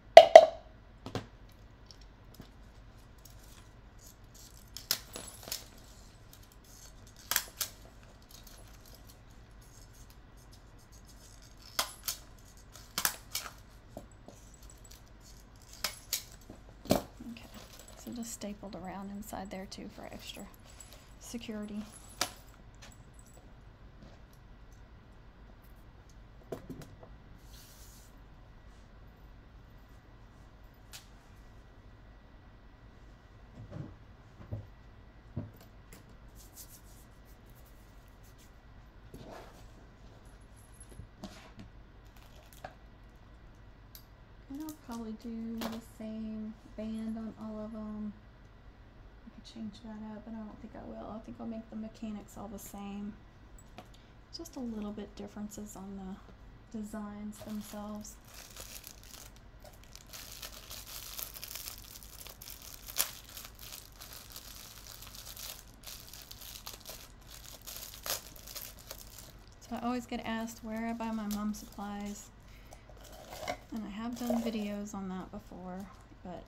Okay, so just stapled around inside there too for extra security. Do the same band on all of them. I could change that up, but I don't think I will. I think I'll make the mechanics all the same. Just a little bit differences on the designs themselves. So I always get asked where I buy my mom supplies. And I have done videos on that before, but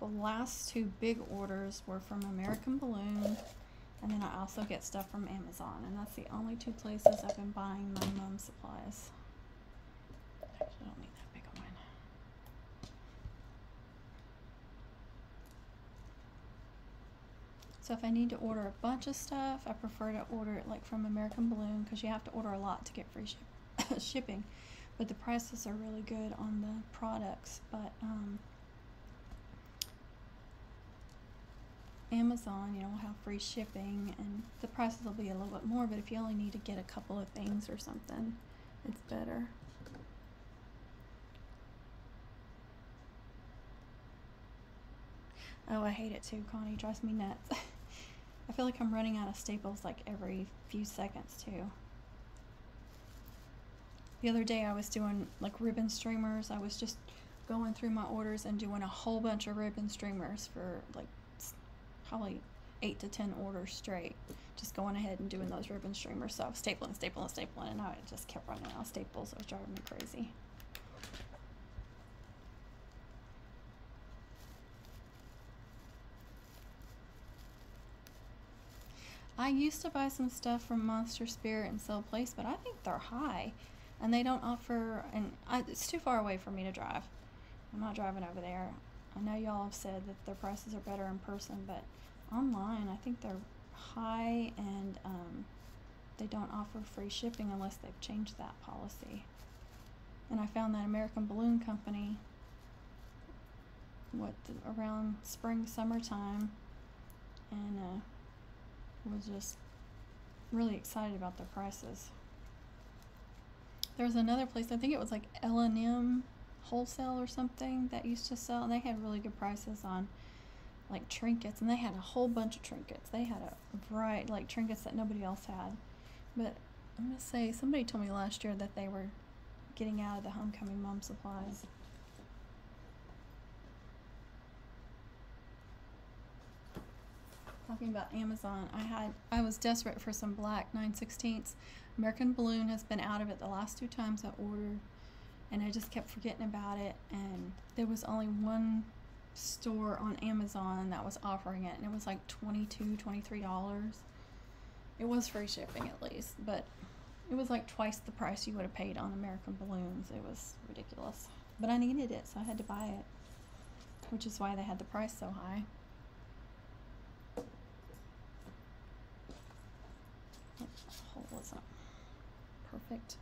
the last two big orders were from American Balloon, and then I also get stuff from Amazon, and that's the only two places I've been buying my mum supplies. Actually, I don't need that big one. So if I need to order a bunch of stuff, I prefer to order it like from American Balloon, because you have to order a lot to get free shipping. But the prices are really good on the products, but Amazon, you know, will have free shipping, and the prices will be a little bit more, but if you only need to get a couple of things or something, it's better. Oh, I hate it too, Connie. It drives me nuts. I feel like I'm running out of staples like every few seconds too. The other day I was doing like ribbon streamers. I was just going through my orders and doing a whole bunch of ribbon streamers for like probably 8 to 10 orders straight. Just going ahead and doing those ribbon streamers. So I was stapling, stapling, stapling, and I just kept running out of staples. It was driving me crazy. I used to buy some stuff from Monster Spirit and Sell Place, but I think they're high. And they don't offer, and it's too far away for me to drive. I'm not driving over there. I know y'all have said that their prices are better in person, but online I think they're high, and they don't offer free shipping unless they've changed that policy. And I found that American Balloon Company, around spring, summertime, and was just really excited about their prices. There was another place, I think it was like L&M Wholesale or something, that used to sell, and they had really good prices on like trinkets, and they had a whole bunch of trinkets. They had a variety, like trinkets that nobody else had. But I'm gonna say, somebody told me last year that they were getting out of the homecoming mom supplies. Talking about Amazon, I was desperate for some black 9/16ths. American Balloon has been out of it the last two times I ordered, and I just kept forgetting about it, and there was only one store on Amazon that was offering it, and it was like $22, $23. It was free shipping at least, but it was like twice the price you would have paid on American Balloons. It was ridiculous. But I needed it, so I had to buy it, which is why they had the price so high. That hole wasn't perfect.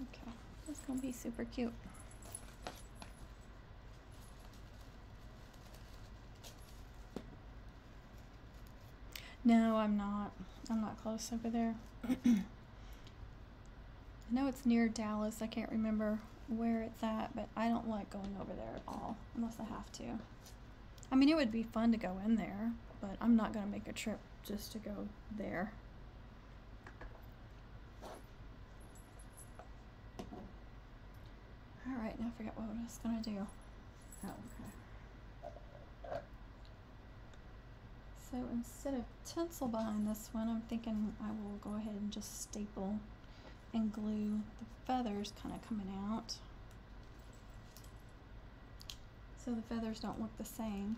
Okay, this is gonna be super cute. No, I'm not close over there. I know it's near Dallas. I can't remember where it's at, but I don't like going over there at all unless I have to. I mean, it would be fun to go in there, but I'm not going to make a trip just to go there. All right, now I forgot what I was going to do. Oh, okay. So instead of stencil behind this one, I'm thinking I will go ahead and just staple and glue the feathers kind of coming out, so the feathers don't look the same.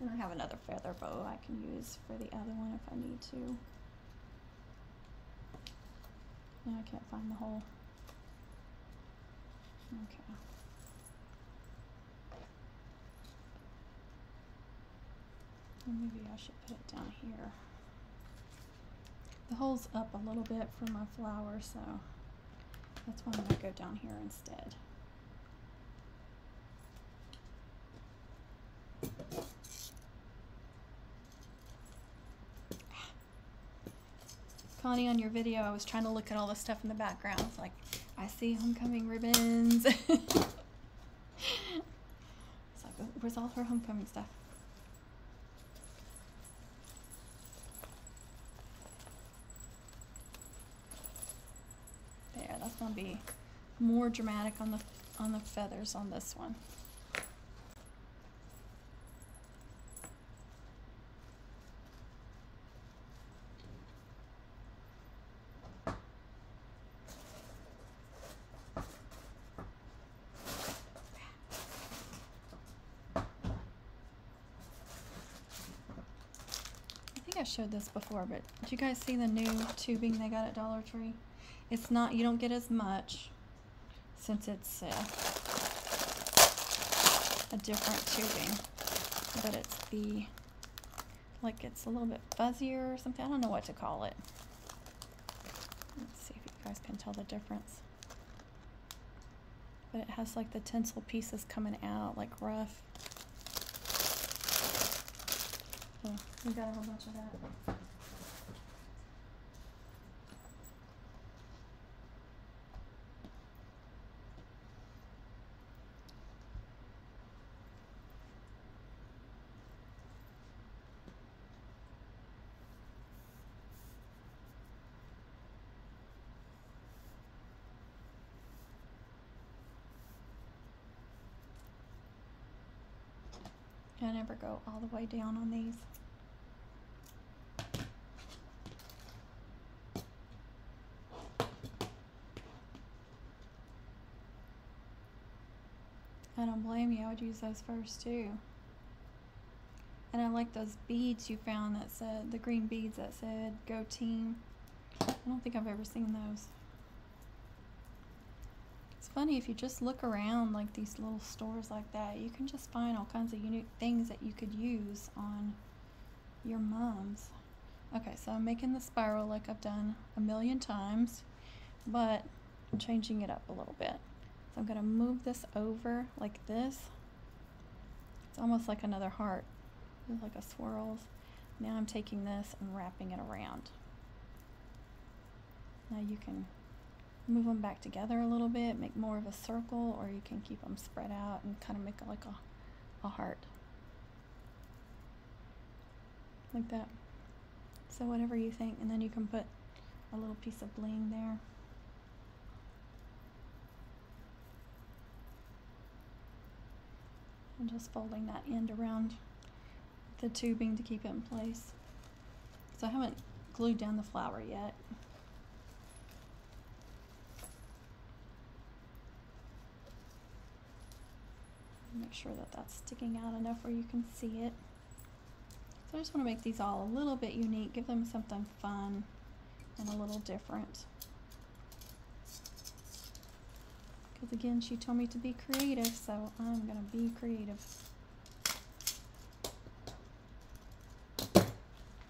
And I have another feather bow I can use for the other one if I need to. Now I can't find the hole. Okay. Well, maybe I should put it down here. The hole's up a little bit for my flower, so that's why I'm going to go down here instead. Connie, on your video, I was trying to look at all the stuff in the background. It's like, I see homecoming ribbons. It's like, where's all her homecoming stuff? There, that's gonna be more dramatic on the feathers on this one. Showed this before, but did you guys see the new tubing they got at Dollar Tree? It's not, you don't get as much since it's a different tubing, but it's the, like, it's a little bit fuzzier or something. I don't know what to call it. Let's see if you guys can tell the difference. But it has like the tinsel pieces coming out, like rough. So we got a whole bunch of that. I never go all the way down on these. I don't blame you, I would use those first too. And I like those beads you found that said, the green beads that said, "Go Team." I don't think I've ever seen those. It's funny, if you just look around like these little stores like that, you can just find all kinds of unique things that you could use on your mums. Okay, so I'm making the spiral like I've done a million times, but I'm changing it up a little bit. So I'm gonna move this over like this. It's almost like another heart, it's like a swirls. Now I'm taking this and wrapping it around. Now you can move them back together a little bit, make more of a circle, or you can keep them spread out and kind of make like a heart. Like that. So whatever you think, and then you can put a little piece of bling there. I'm just folding that end around the tubing to keep it in place. So I haven't glued down the flower yet. Make sure that that's sticking out enough where you can see it. So I just want to make these all a little bit unique, give them something fun and a little different. Because again, she told me to be creative, so I'm gonna be creative. All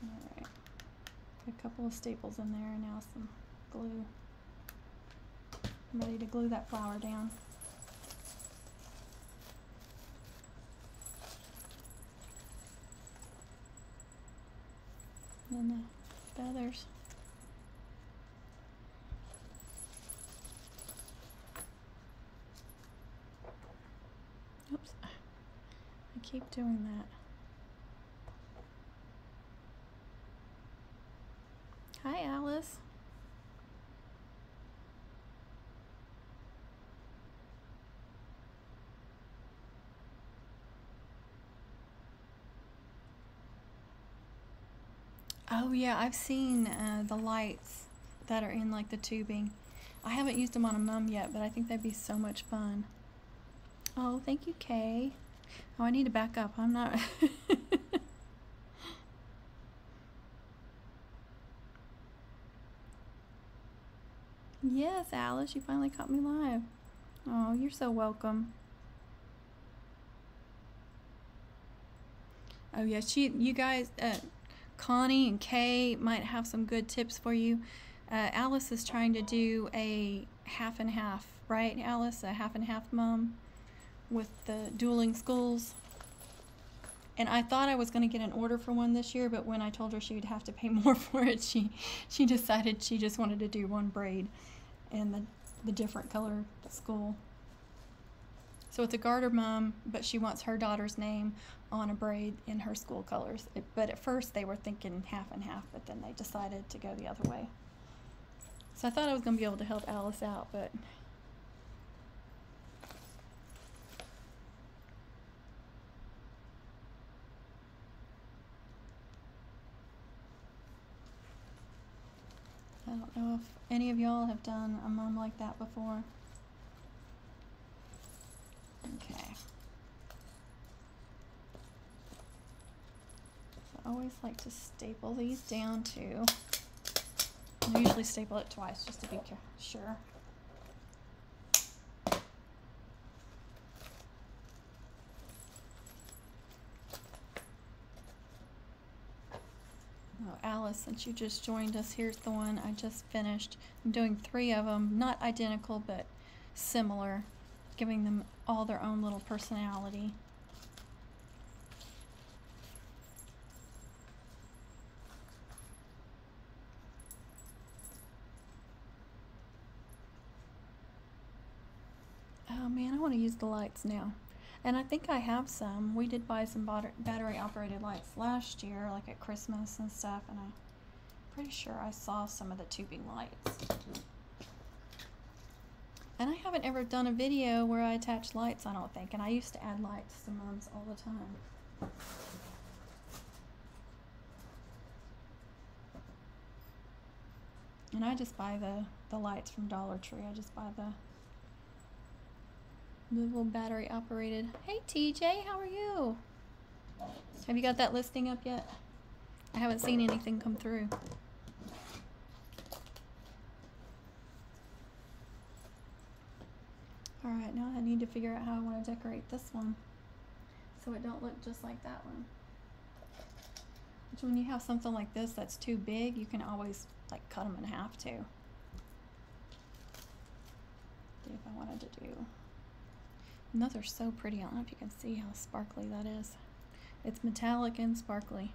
right, put a couple of staples in there and now some glue. I'm ready to glue that flower down. on the feathers. Oops, I keep doing that. Hi, Alice. Oh yeah, I've seen the lights that are in like the tubing. I haven't used them on a mum yet, but I think that'd be so much fun. Oh, thank you, Kay. Oh, I need to back up. I'm not... Yes, Alice, you finally caught me live. Oh, you're so welcome. Oh yeah, you guys... Connie and Kay might have some good tips for you. Alice is trying to do a half and half, right, Alice? A half and half mom with the dueling schools. And I thought I was going to get an order for one this year, but when I told her she would have to pay more for it, she decided she just wanted to do one braid and the different color school. So it's a garter mom, but she wants her daughter's name on a braid in her school colors. But at first they were thinking half and half, but then they decided to go the other way. So I thought I was going to be able to help Alice out, but... I don't know if any of y'all have done a mom like that before. Okay. I always like to staple these down too. I usually staple it twice just to be sure. Oh, Alice, since you just joined us, here's the one I just finished. I'm doing 3 of them, not identical but similar, giving them all their own little personality. Oh man, I want to use the lights now. And I think I have some. We did buy some battery operated lights last year, like at Christmas and stuff, and I'm pretty sure I saw some of the tubing lights. And I haven't ever done a video where I attach lights, I don't think. And I used to add lights to mums all the time. And I just buy the lights from Dollar Tree. I just buy the little battery operated. Hey TJ, how are you? Have you got that listing up yet? I haven't seen anything come through. Alright, now I need to figure out how I want to decorate this one so it don't look just like that one. Which when you have something like this that's too big, you can always like cut them in half too. If I wanted to do... And those are so pretty. I don't know if you can see how sparkly that is. It's metallic and sparkly.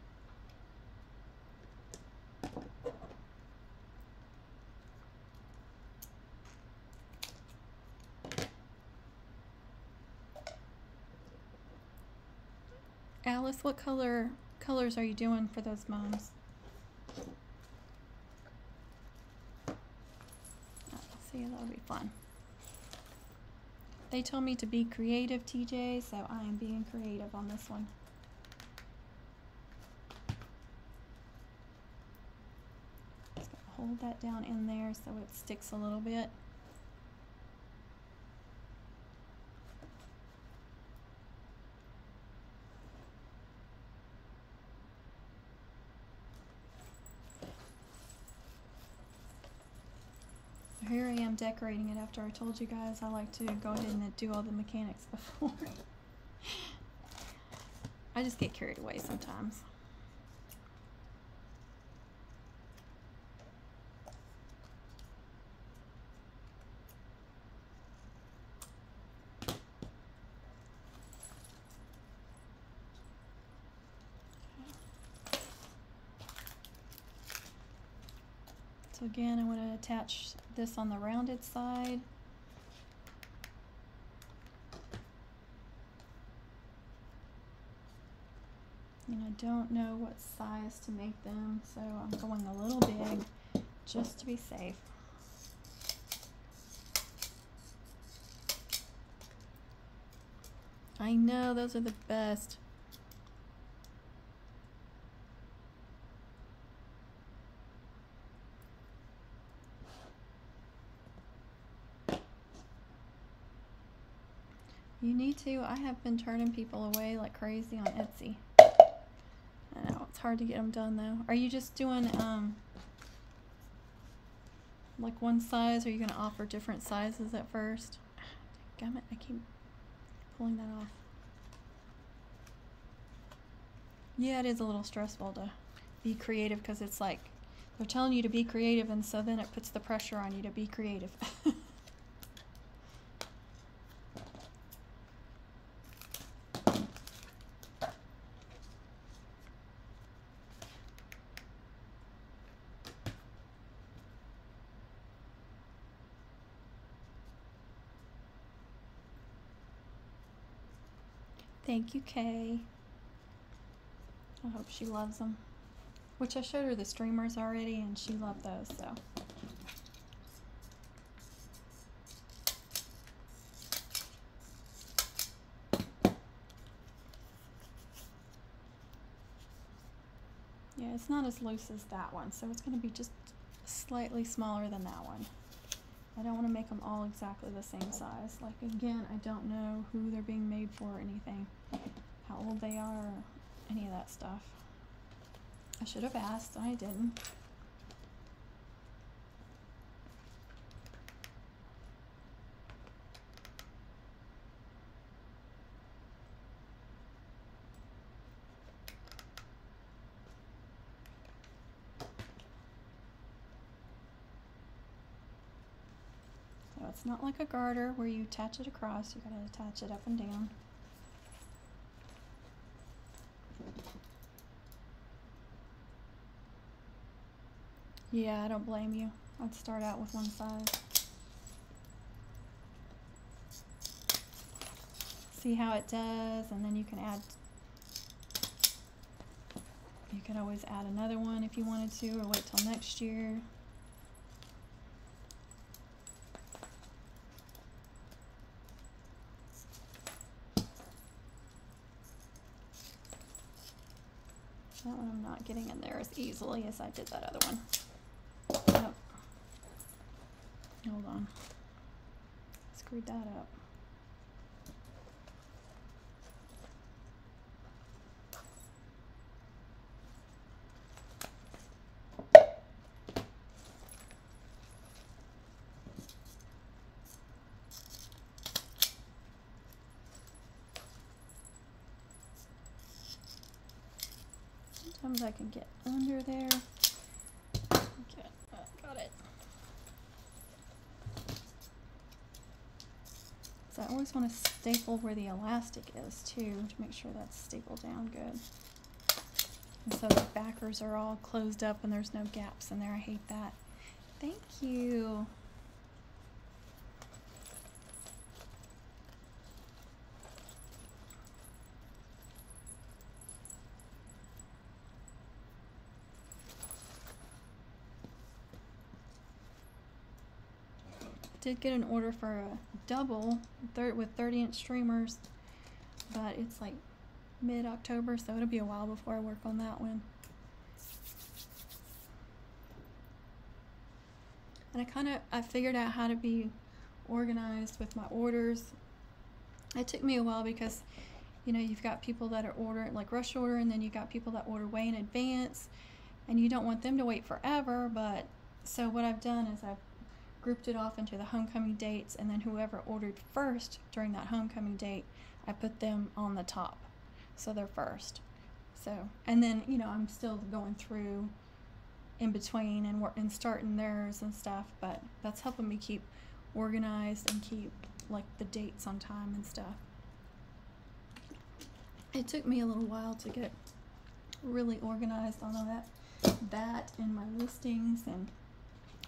Alice, what colors are you doing for those moms? Oh, see, that'll be fun. They told me to be creative, TJ, so I am being creative on this one. Just gotta hold that down in there so it sticks a little bit. Here I am decorating it after I told you guys I like to go ahead and do all the mechanics before. I just get carried away sometimes. So again, I want to attach this on the rounded side. And I don't know what size to make them, so I'm going a little big just to be safe. I know those are the best. You need to. I have been turning people away like crazy on Etsy. I know, it's hard to get them done though. Are you just doing like one size, or are you going to offer different sizes at first? Damn it, I keep pulling that off. Yeah, it is a little stressful to be creative, because it's like they're telling you to be creative, and so then it puts the pressure on you to be creative. Thank you, Kay. I hope she loves them. Which I showed her the streamers already, and she loved those, so. Yeah, it's not as loose as that one, so it's gonna be just slightly smaller than that one. I don't wanna make them all exactly the same size. Like again, I don't know who they're being made for or anything, how old they are, or any of that stuff. I should have asked, I didn't. It's not like a garter where you attach it across, you gotta attach it up and down. Yeah, I don't blame you. I'd start out with one size. See how it does, and then you can add, you can always add another one if you wanted to, or wait till next year. That one I'm not getting in there as easily as I did that other one. Nope. Hold on. Screwed that up. Sometimes I can get under there. Okay, got it. So I always want to staple where the elastic is too, to make sure that's stapled down good. And so the backers are all closed up and there's no gaps in there. I hate that. Thank you. Did get an order for a double with 30-inch streamers, but it's like mid-October, so it'll be a while before I work on that one. And I figured out how to be organized with my orders. It took me a while because, you know, you've got people that are ordering like rush order, and then you got people that order way in advance, and you don't want them to wait forever. But so what I've done is I've grouped it off into the homecoming dates, and then whoever ordered first during that homecoming date, I put them on the top, so they're first. So, and then, you know, I'm still going through in between and starting theirs and stuff, but that's helping me keep organized and keep like the dates on time and stuff. It took me a little while to get really organized on all that and my listings and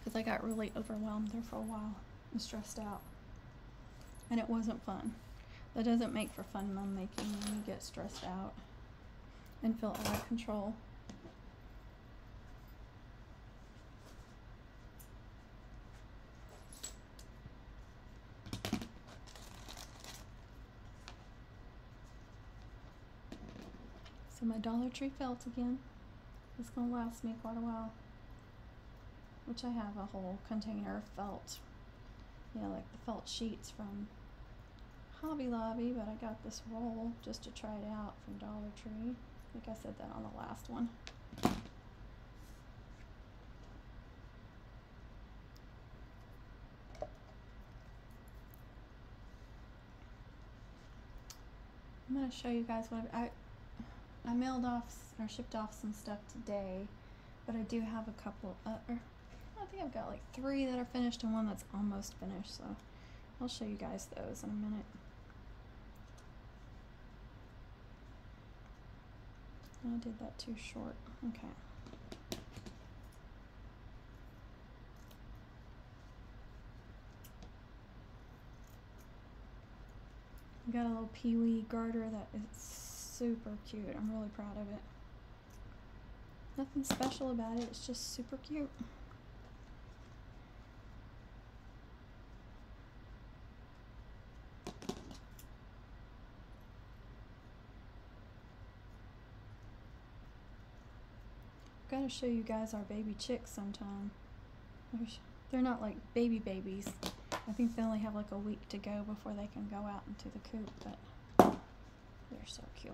because I got really overwhelmed there for a while and stressed out, and it wasn't fun. That doesn't make for fun mom making when you get stressed out and feel out of control. So my Dollar Tree felt again. It's gonna last me quite a while. Which I have a whole container of felt. You know, like the felt sheets from Hobby Lobby, but I got this roll just to try it out from Dollar Tree. I think I said that on the last one. I'm gonna show you guys what I mailed off or shipped off some stuff today, but I do have a couple I think I've got like 3 that are finished and 1 that's almost finished, so I'll show you guys those in a minute. I did that too short. Okay. I got a little peewee garter that is super cute. I'm really proud of it. Nothing special about it. It's just super cute. I've got to show you guys our baby chicks sometime. They're not like baby babies. I think they only have like a week to go before they can go out into the coop, but they're so cute.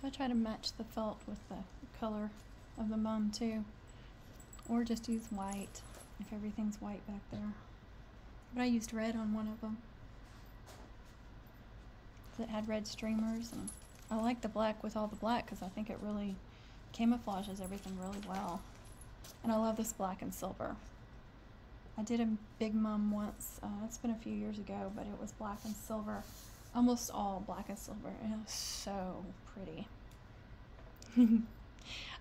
So I try to match the felt with the color of the mom too, or just use white if everything's white back there. But I used red on one of them. It had red streamers, and I like the black with all the black because I think it really camouflages everything really well. And I love this black and silver. I did a big mom once. It's been a few years ago, but it was black and silver. Almost all black and silver, and it was so pretty.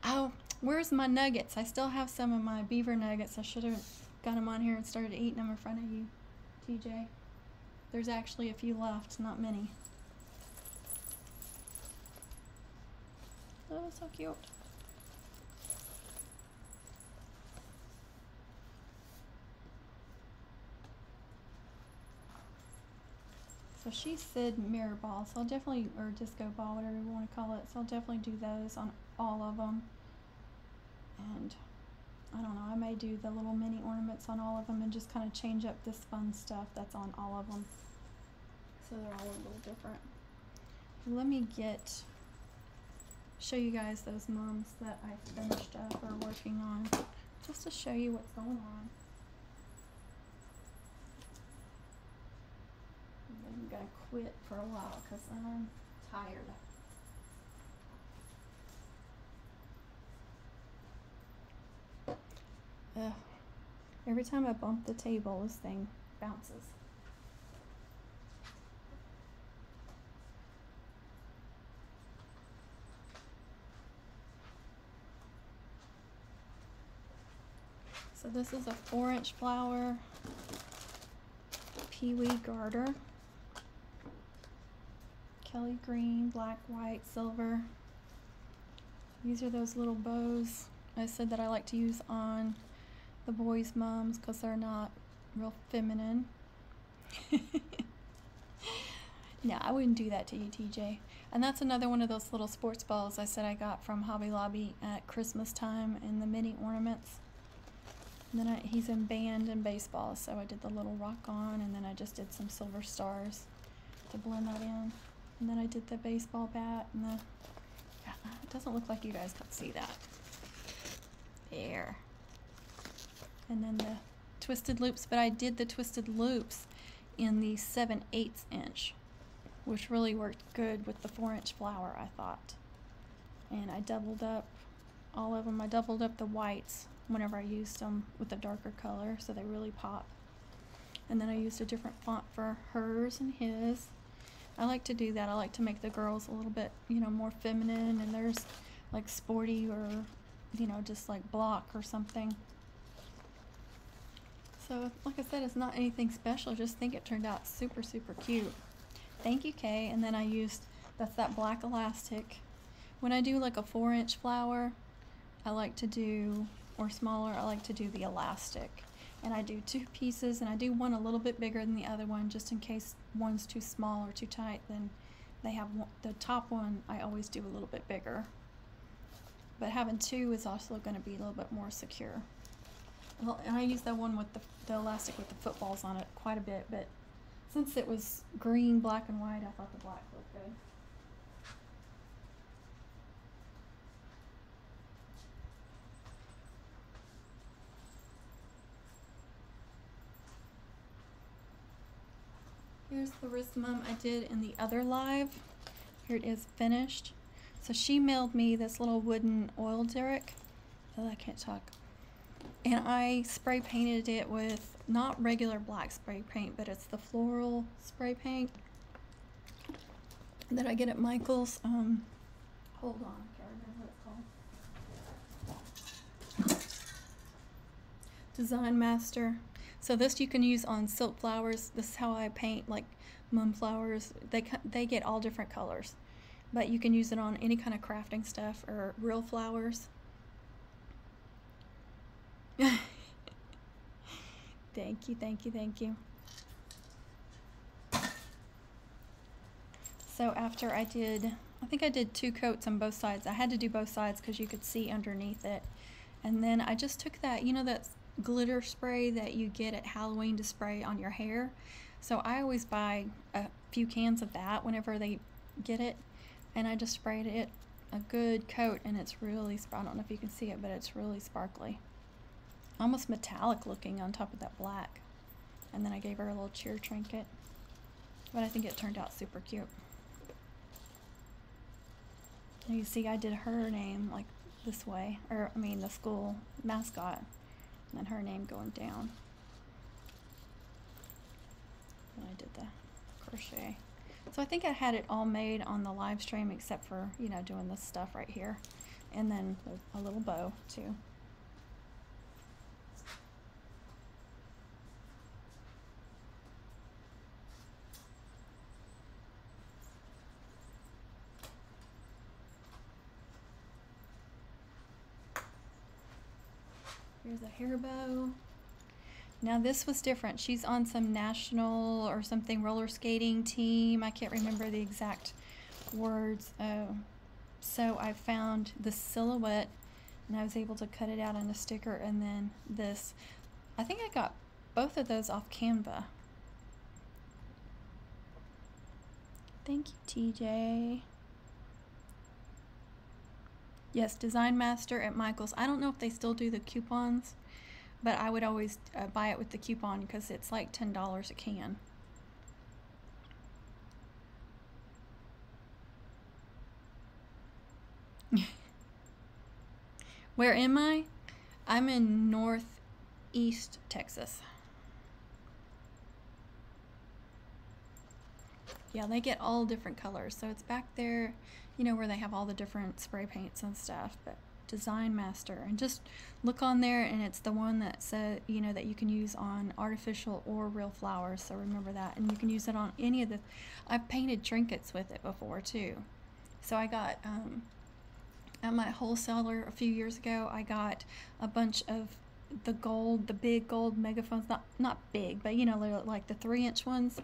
Oh, where's my nuggets? I still have some of my beaver nuggets. I should have got them on here and started eating them in front of you, TJ. There's actually a few left, not many. Oh, so cute. So she said mirror ball, so I'll definitely, or disco ball, whatever you want to call it, so I'll definitely do those on all of them. And I don't know, I may do the little mini ornaments on all of them and just kind of change up this fun stuff that's on all of them, so they're all a little different. Let me show you guys those moms that I finished up or working on, just to show you what's going on. I'm gonna quit for a while because I'm tired. Ugh. Every time I bump the table, this thing bounces. So this is a 4-inch flower peewee garter. Kelly green, black, white, silver. These are those little bows I said that I like to use on the boys' moms because they're not real feminine. No, I wouldn't do that to you, TJ. And that's another one of those little sports balls I said I got from Hobby Lobby at Christmas time, and the mini ornaments. And then he's in band and baseball, so I did the little rock on, and then I just did some silver stars to blend that in. And then I did the baseball bat and the It doesn't look like you guys can see that. There. And then the twisted loops, but I did the twisted loops in the 7/8 inch, which really worked good with the 4 inch flower, I thought. And I doubled up all of them. I doubled up the whites whenever I used them with a darker color, so they really pop. And then I used a different font for hers and his. I like to do that. I like to make the girls a little bit, you know, more feminine, and there's like sporty, or, you know, just like block or something. So like I said, it's not anything special. I just think it turned out super, super cute. Thank you, Kay. And then I used, that's that black elastic. When I do like a 4 inch flower, I like to do, or smaller, I like to do the elastic. And I do two pieces, and I do one a little bit bigger than the other one, just in case one's too small or too tight, then they have one, the top one I always do a little bit bigger. But having two is also going to be a little bit more secure. Well, and I use that one with the elastic with the footballs on it quite a bit, but since it was green, black, and white, I thought the black looked good. Here's the wrist mum I did in the other live. Here it is finished. So she mailed me this little wooden oil derrick. Oh, I can't talk. And I spray painted it with not regular black spray paint, but it's the floral spray paint that I get at Michaels. Hold on, I can't remember what it's called. Design Master. So this you can use on silk flowers. This is how I paint like mum flowers. They get all different colors, but you can use it on any kind of crafting stuff or real flowers. Thank you, thank you, thank you. So after I did, I think I did two coats on both sides. I had to do both sides because you could see underneath it. And then I just took that, you know, that's glitter spray that you get at Halloween to spray on your hair. So I always buy a few cans of that whenever they get it, and I just sprayed it a good coat, and it's really, I don't know if you can see it, but it's really sparkly, almost metallic looking on top of that black. And then I gave her a little cheer trinket, but I think it turned out super cute. And you see I did her name like this way, or I mean the school mascot, and then her name going down. And I did the crochet. So I think I had it all made on the live stream, except for, you know, doing this stuff right here. And then a little bow too. Here's a hair bow. Now this was different. She's on some national or something roller skating team. I can't remember the exact words. So I found the silhouette, and I was able to cut it out on a sticker, and then this. I think I got both of those off Canva. Thank you, TJ. Yes, Design Master at Michaels. I don't know if they still do the coupons, but I would always buy it with the coupon because it's like $10 a can. Where am I? I'm in northeast Texas. Yeah, they get all different colors. So it's back there, you know, where they have all the different spray paints and stuff, but Design Master. And just look on there, and it's the one that said, you know, that you can use on artificial or real flowers, so remember that. And you can use it on any of the, I've painted trinkets with it before too. So I got, at my wholesaler a few years ago, I got a bunch of the gold, the big gold megaphones, not big, but you know, like the 3 inch ones.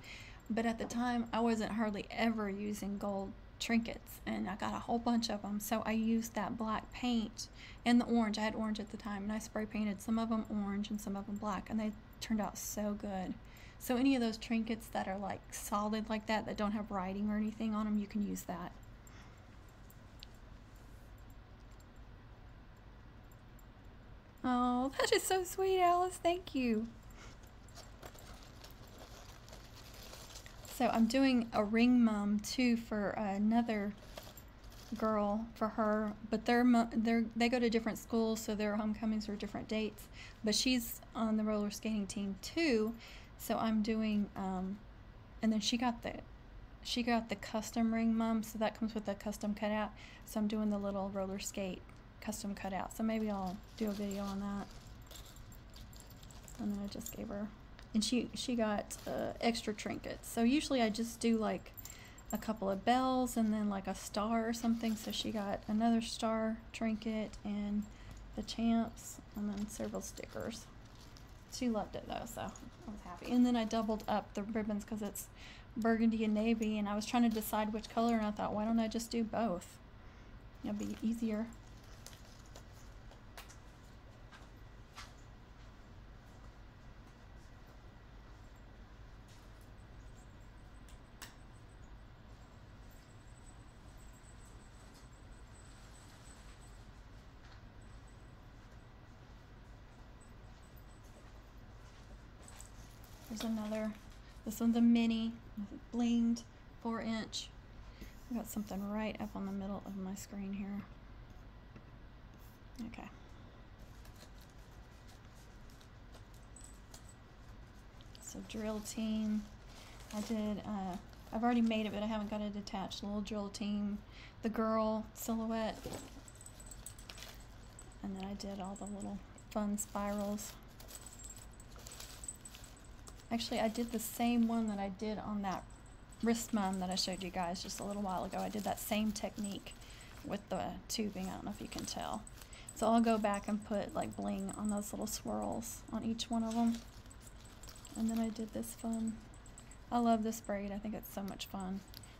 But at the time, I wasn't hardly ever using gold trinkets, and I got a whole bunch of them. So I used that black paint and the orange. I had orange at the time, and I spray painted some of them orange and some of them black, and they turned out so good. So any of those trinkets that are like solid like that, that don't have writing or anything on them, you can use that. Oh, that is so sweet, Alice. Thank you. So I'm doing a ring mum too for another girl for her, but they go to different schools, so their homecomings are different dates. But she's on the roller skating team too, so I'm doing and then she got the custom ring mum, so that comes with a custom cutout. So I'm doing the little roller skate custom cutout. So maybe I'll do a video on that. And then I just gave her, and she got extra trinkets. So usually I just do like a couple of bells and then like a star or something. So she got another star trinket and the champs and then several stickers. She loved it though, so I was happy. And then I doubled up the ribbons because it's burgundy and navy, and I was trying to decide which color, and I thought, why don't I just do both? It'll be easier. Another, this one's a mini, blinged, 4-inch. I got something right up on the middle of my screen here. Okay. So drill team. I did, I've already made it, but I haven't got it attached. A little drill team, the girl silhouette. And then I did all the little fun spirals. Actually, I did the same one that I did on that wrist mum that I showed you guys just a little while ago. I did that same technique with the tubing. I don't know if you can tell. So I'll go back and put like bling on those little swirls on each one of them. And then I did this fun. I love this braid. I think it's so much fun.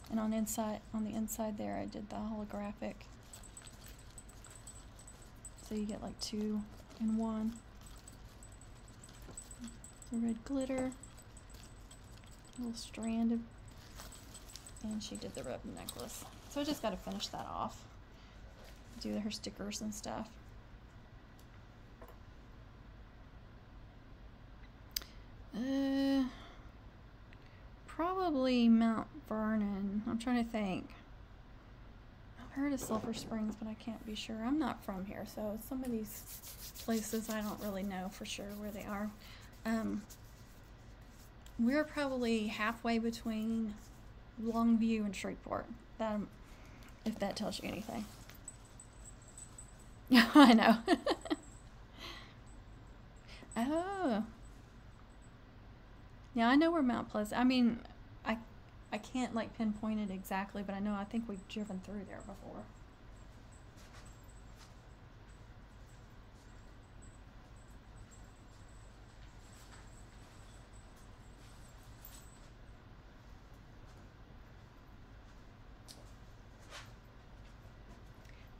And on the inside there, I did the holographic. So you get like two in one. Red glitter, a little strand of, and she did the ribbon necklace. So I just got to finish that off, do her stickers and stuff. Probably Mount Vernon. I'm trying to think. I've heard of Silver Springs, but I can't be sure. I'm not from here, so some of these places I don't really know for sure where they are. We're probably halfway between Longview and Shreveport, that, if that tells you anything. I know. Oh. Yeah, I know where Mount Pleasant, I mean, I can't like pinpoint it exactly, but I know, I think we've driven through there before.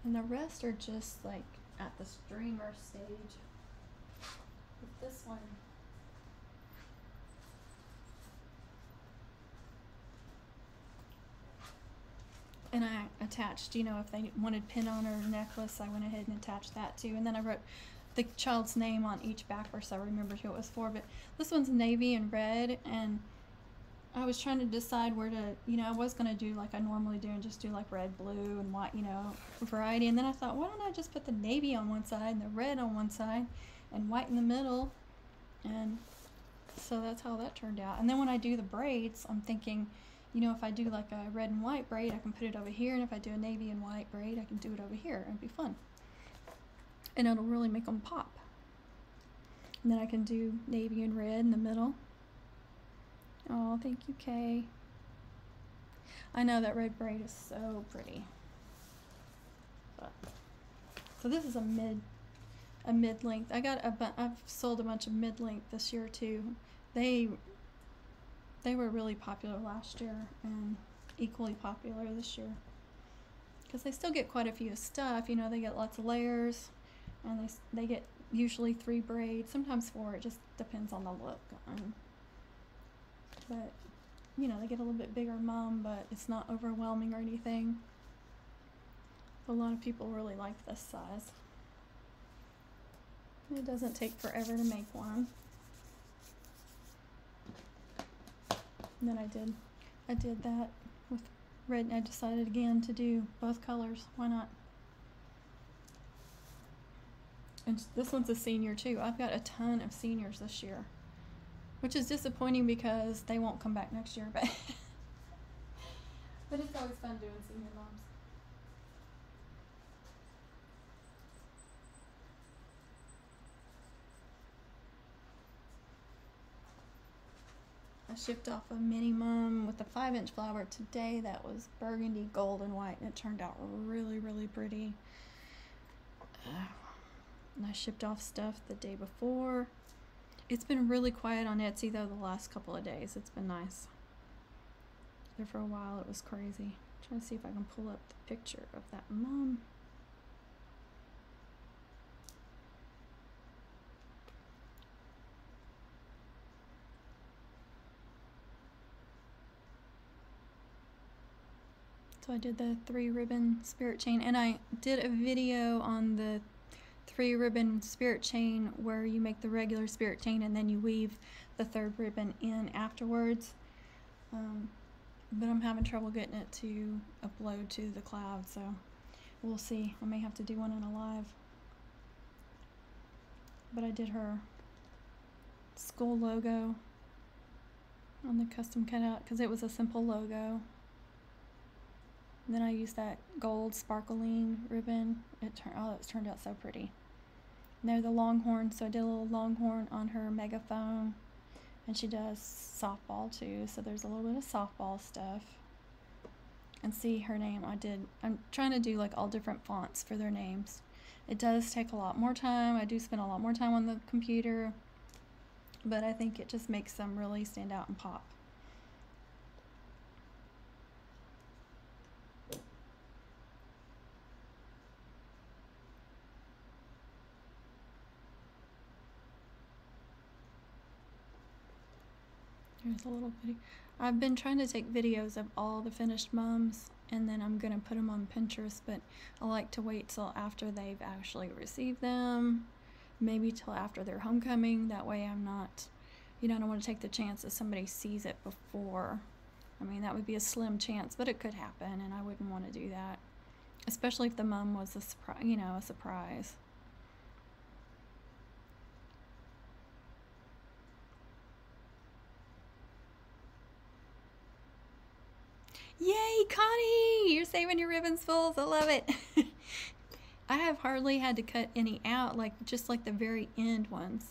And the rest are just like at the streamer stage. But this one, and I attached, you know, if they wanted pin on her necklace, I went ahead and attached that too. And then I wrote the child's name on each backwards so I remembered who it was for. But this one's navy and red, and I was trying to decide where to, you know, I was going to do like I normally do and just do like red, blue, and white, you know, variety. And then I thought, why don't I just put the navy on one side and the red on one side and white in the middle. And so that's how that turned out. And then when I do the braids, I'm thinking, you know, if I do like a red and white braid, I can put it over here. And if I do a navy and white braid, I can do it over here. It'd be fun. And it'll really make them pop. And then I can do navy and red in the middle. Oh, thank you, Kay. I know that red braid is so pretty. But, so this is a mid length. I've sold a bunch of mid length this year too. They were really popular last year and equally popular this year because they still get quite a few stuff. You know, they get lots of layers, and they get usually 3 braids, sometimes 4. It just depends on the look. But, you know, they get a little bit bigger mom, but it's not overwhelming or anything. A lot of people really like this size. It doesn't take forever to make one. And then I did that with red, and I decided again to do both colors. Why not? And this one's a senior too. I've got a ton of seniors this year, which is disappointing because they won't come back next year, but but it's always fun doing senior moms. I shipped off a mini mum with a 5-inch flower today that was burgundy, gold, and white, and it turned out really, really pretty. And I shipped off stuff the day before. It's been really quiet on Etsy though the last couple of days. It's been nice. There for a while it was crazy. I'm trying to see if I can pull up the picture of that mum. So I did the 3-ribbon spirit chain, and I did a video on the 3-ribbon spirit chain where you make the regular spirit chain and then you weave the 3rd ribbon in afterwards. But I'm having trouble getting it to upload to the cloud, so we'll see. I may have to do one in a live. But I did her school logo on the custom cutout because it was a simple logo. And then I used that gold sparkling ribbon. It's turned out so pretty. And there's the longhorn, so I did a little longhorn on her megaphone. And she does softball too, so there's a little bit of softball stuff. And see her name, I'm trying to do like all different fonts for their names. It does take a lot more time. I do spend a lot more time on the computer, but I think it just makes them really stand out and pop. There's a little bitty. I've been trying to take videos of all the finished mums, and then I'm going to put them on Pinterest, but I like to wait till after they've actually received them, maybe till after their homecoming. That way I'm not, you know, I don't want to take the chance that somebody sees it before. I mean, that would be a slim chance, but it could happen, and I wouldn't want to do that, especially if the mum was a surprise, you know, a surprise. Yay, Connie! You're saving your ribbons full. I love it. I have hardly had to cut any out, like just like the very end ones.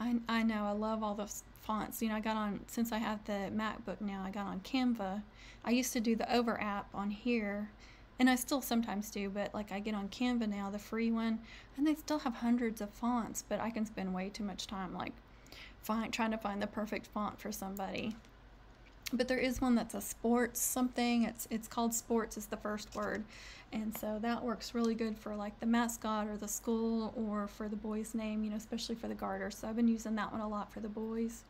I know, I love all those fonts. You know, I got on, since I have the MacBook now, I got on Canva. I used to do the Over app on here, and I still sometimes do, but like I get on Canva now, the free one, and they still have hundreds of fonts, but I can spend way too much time like trying to find the perfect font for somebody. But there is one that's a sports something. It's called sports is the first word. And so that works really good for like the mascot or the school or for the boy's name, you know, especially for the garter. So I've been using that one a lot for the boys,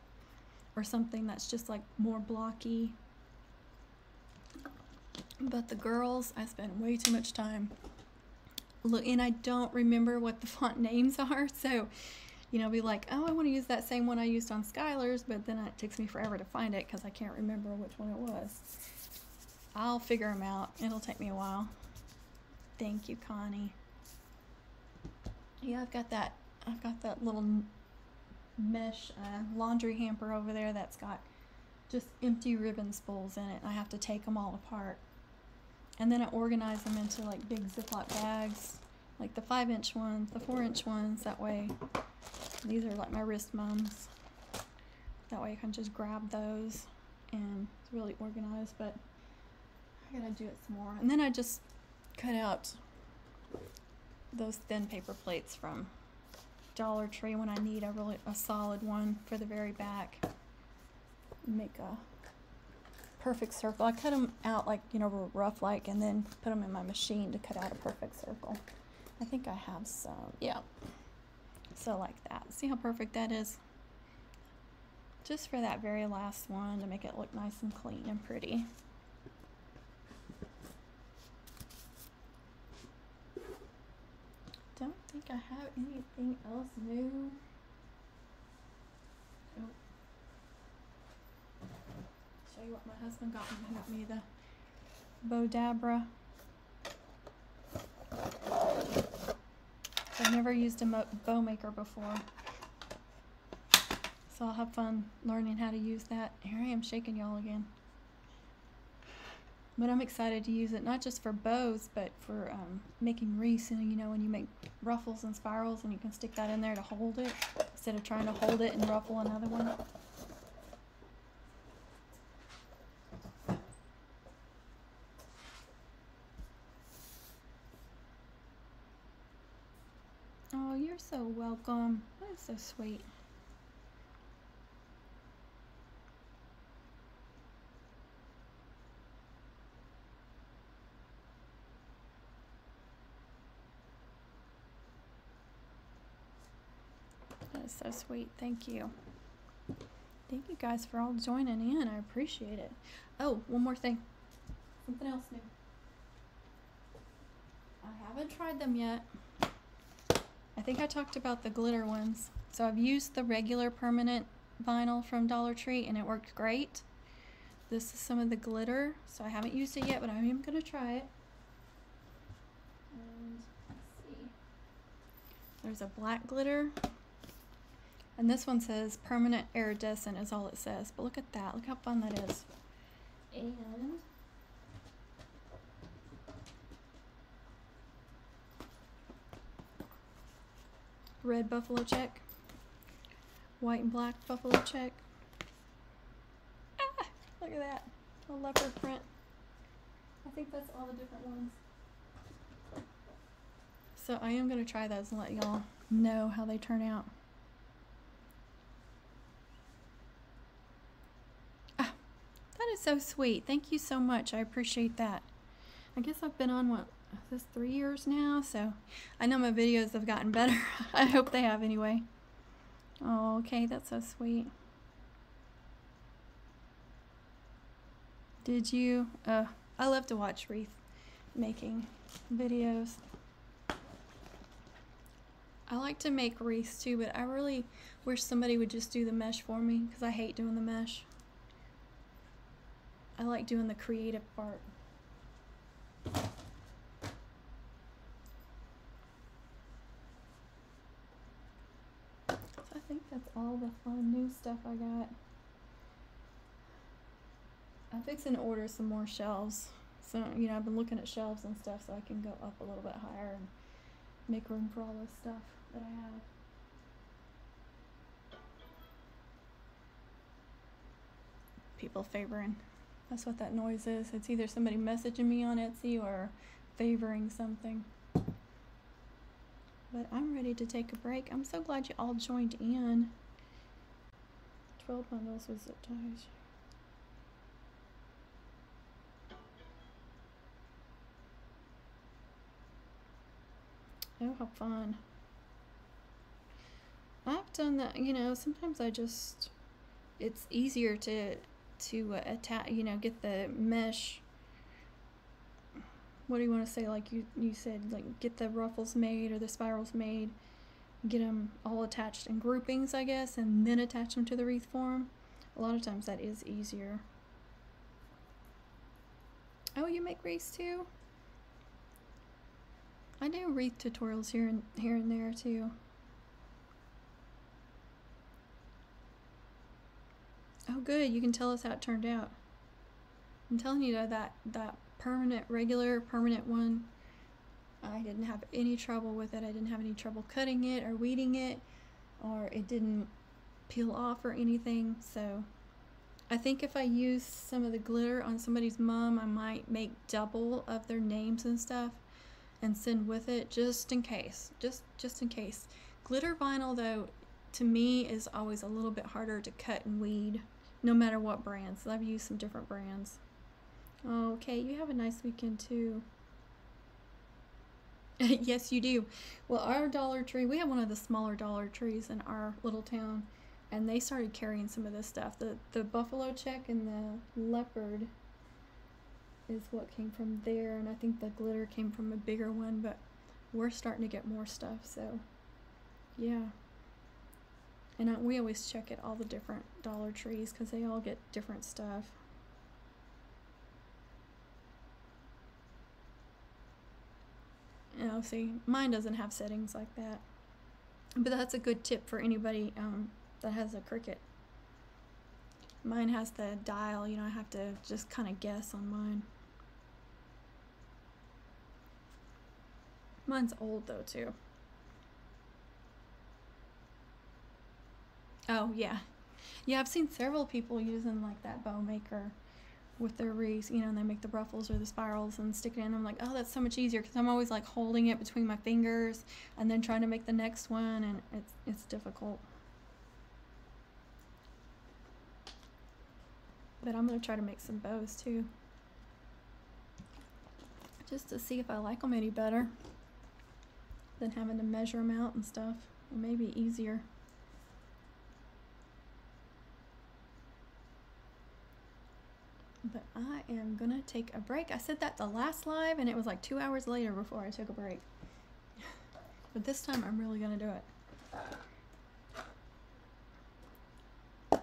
or something that's just like more blocky. But the girls, I spend way too much time. Look, and I don't remember what the font names are. So, you know, be like, oh, I want to use that same one I used on Skylar's, but then it takes me forever to find it because I can't remember which one it was. I'll figure them out. It'll take me a while. Thank you, Connie. Yeah, I've got that little mesh laundry hamper over there that's got just empty ribbon spools in it. I have to take them all apart. And then I organize them into like big Ziploc bags, like the 5-inch ones, the 4-inch ones, that way. These are like my wrist mums. That way I can just grab those, and it's really organized, but I gotta do it some more. And then I just cut out those thin paper plates from Dollar Tree when I need a solid one for the very back. Make a perfect circle. I cut them out like, you know, rough like, and then put them in my machine to cut out a perfect circle. I think I have some, yeah. So like that. See how perfect that is? Just for that very last one to make it look nice and clean and pretty. Don't think I have anything else new. Oh. Show you what my husband got me, the Bowdabra. I've never used a bow maker before, so I'll have fun learning how to use that. Here I am shaking y'all again. But I'm excited to use it, not just for bows, but for making wreaths. And you know, when you make ruffles and spirals, and you can stick that in there to hold it, instead of trying to hold it and ruffle another one. Oh, you're so welcome. That is so sweet. So sweet. Thank you. Thank you guys for all joining in. I appreciate it. Oh, one more thing. Something else new. I haven't tried them yet. I think I talked about the glitter ones. So I've used the regular permanent vinyl from Dollar Tree and it worked great. This is some of the glitter. So I haven't used it yet, but I am going to try it. And let's see. There's a black glitter. And this one says permanent iridescent is all it says. But look at that. Look how fun that is. And red buffalo check. White and black buffalo check. Ah, look at that. A leopard print. I think that's all the different ones. So I am going to try those and let y'all know how they turn out. So sweet. Thank you so much. I appreciate that. I guess I've been on, what, this 3 years now, so I know my videos have gotten better. I hope they have anyway. Oh, okay. That's so sweet. Did you? I love to watch wreath making videos. I like to make wreaths too, but I really wish somebody would just do the mesh for me because I hate doing the mesh. I like doing the creative part. So I think that's all the fun new stuff I got. I'm fixing to order some more shelves. So, you know, I've been looking at shelves and stuff so I can go up a little bit higher and make room for all this stuff that I have. People favoring. That's what that noise is. It's either somebody messaging me on Etsy or favoring something. But I'm ready to take a break. I'm so glad you all joined in. 12 bundles with zip ties. Oh, how fun. I've done that, you know, sometimes I just, it's easier to attach, you know, get the mesh, what do you want to say, like you said, like get the ruffles made or the spirals made, get them all attached in groupings, I guess, and then attach them to the wreath form. A lot of times that is easier. Oh, you make wreaths too? I do wreath tutorials here and there too. Oh, good. You can tell us how it turned out. I'm telling you, though, that regular permanent one, I didn't have any trouble with it. I didn't have any trouble cutting it or weeding it, or it didn't peel off or anything. So I think if I use some of the glitter on somebody's mom, I might make double of their names and stuff and send with it, just in case. Just in case. Glitter vinyl, though, to me is always a little bit harder to cut and weed. No matter what brands. I've used some different brands. Okay, you have a nice weekend too. Yes, you do. Well, our Dollar Tree, we have one of the smaller Dollar Trees in our little town, and they started carrying some of this stuff. The buffalo check and the leopard is what came from there, and I think the glitter came from a bigger one, but we're starting to get more stuff, so yeah. And we always check at all the different Dollar Trees because they all get different stuff. Oh, see, mine doesn't have settings like that. But that's a good tip for anybody that has a Cricut. Mine has the dial, you know, I have to just kind of guess on mine. Mine's old though, too. Oh, yeah. Yeah, I've seen several people using like that bow maker with their wreaths, you know, and they make the ruffles or the spirals and stick it in. I'm like, oh, that's so much easier because I'm always like holding it between my fingers and then trying to make the next one, and it's difficult. But I'm going to try to make some bows too, just to see if I like them any better than having to measure them out and stuff. It may be easier. But I am gonna take a break. I said that the last live and it was like 2 hours later before I took a break. But this time I'm really gonna do it.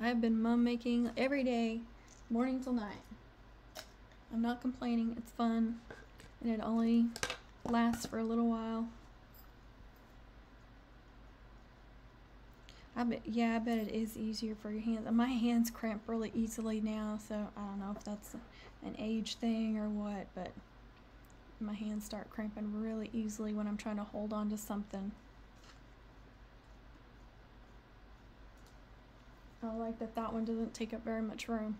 I've been mum making every day, morning till night. I'm not complaining, it's fun. And it only lasts for a little while. Yeah, I bet it is easier for your hands. My hands cramp really easily now, so I don't know if that's an age thing or what, but my hands start cramping really easily when I'm trying to hold on to something. I like that that one doesn't take up very much room.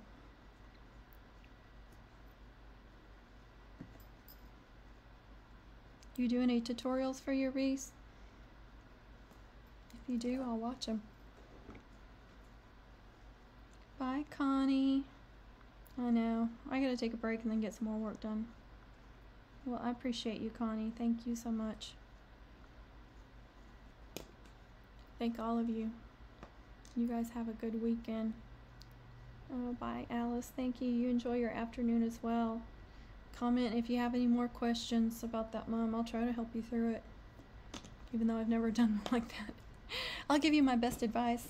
You do any tutorials for your wreaths? If you do, I'll watch them. Bye, Connie. I know. I gotta take a break and then get some more work done. Well, I appreciate you, Connie. Thank you so much. Thank all of you. You guys have a good weekend. Oh, bye, Alice. Thank you. You enjoy your afternoon as well. Comment if you have any more questions about that, Mom. I'll try to help you through it, even though I've never done one like that. I'll give you my best advice.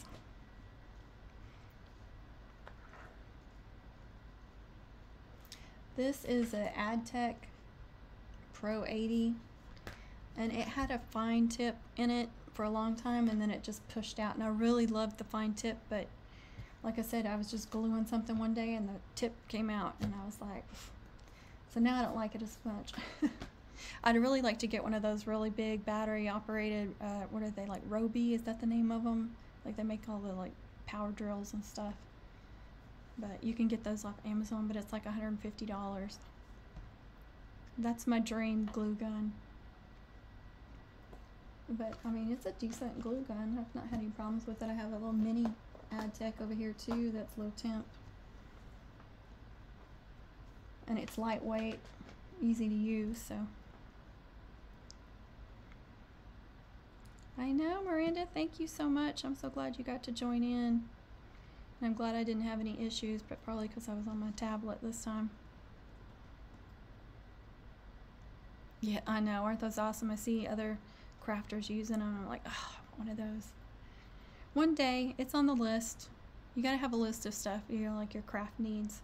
This is an Adtech Pro 80, and it had a fine tip in it for a long time, and then it just pushed out, and I really loved the fine tip, but like I said, I was just gluing something one day and the tip came out, and I was like, so now I don't like it as much. I'd really like to get one of those really big battery operated, what are they, like Roby, is that the name of them? Like they make all the like power drills and stuff. But you can get those off Amazon, but it's like $150. That's my dream glue gun. But I mean, it's a decent glue gun. I've not had any problems with it. I have a little mini Adtech over here too that's low temp. And it's lightweight, easy to use, so. I know, Miranda, thank you so much. I'm so glad you got to join in. And I'm glad I didn't have any issues, but probably because I was on my tablet this time. Yeah, I know, aren't those awesome? I see other crafters using them. I'm like, oh, I want one of those. One day, it's on the list. You gotta have a list of stuff, you know, like your craft needs,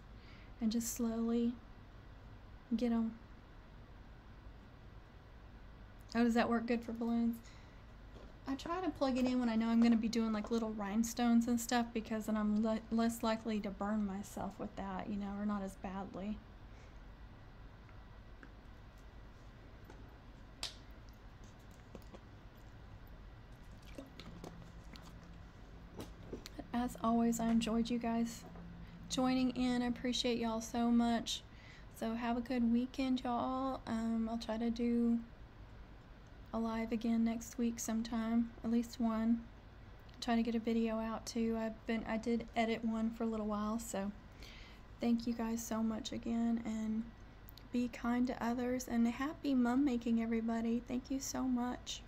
and just slowly get them. Oh, does that work good for balloons? I try to plug it in when I know I'm going to be doing like little rhinestones and stuff, because then I'm less likely to burn myself with that, you know, or not as badly. As always, I enjoyed you guys joining in. I appreciate y'all so much. So have a good weekend, y'all. I'll try to do a live again next week sometime, at least one. I'll try to get a video out too. I did edit one for a little while, so thank you guys so much again, and be kind to others, and happy mum making, everybody. Thank you so much.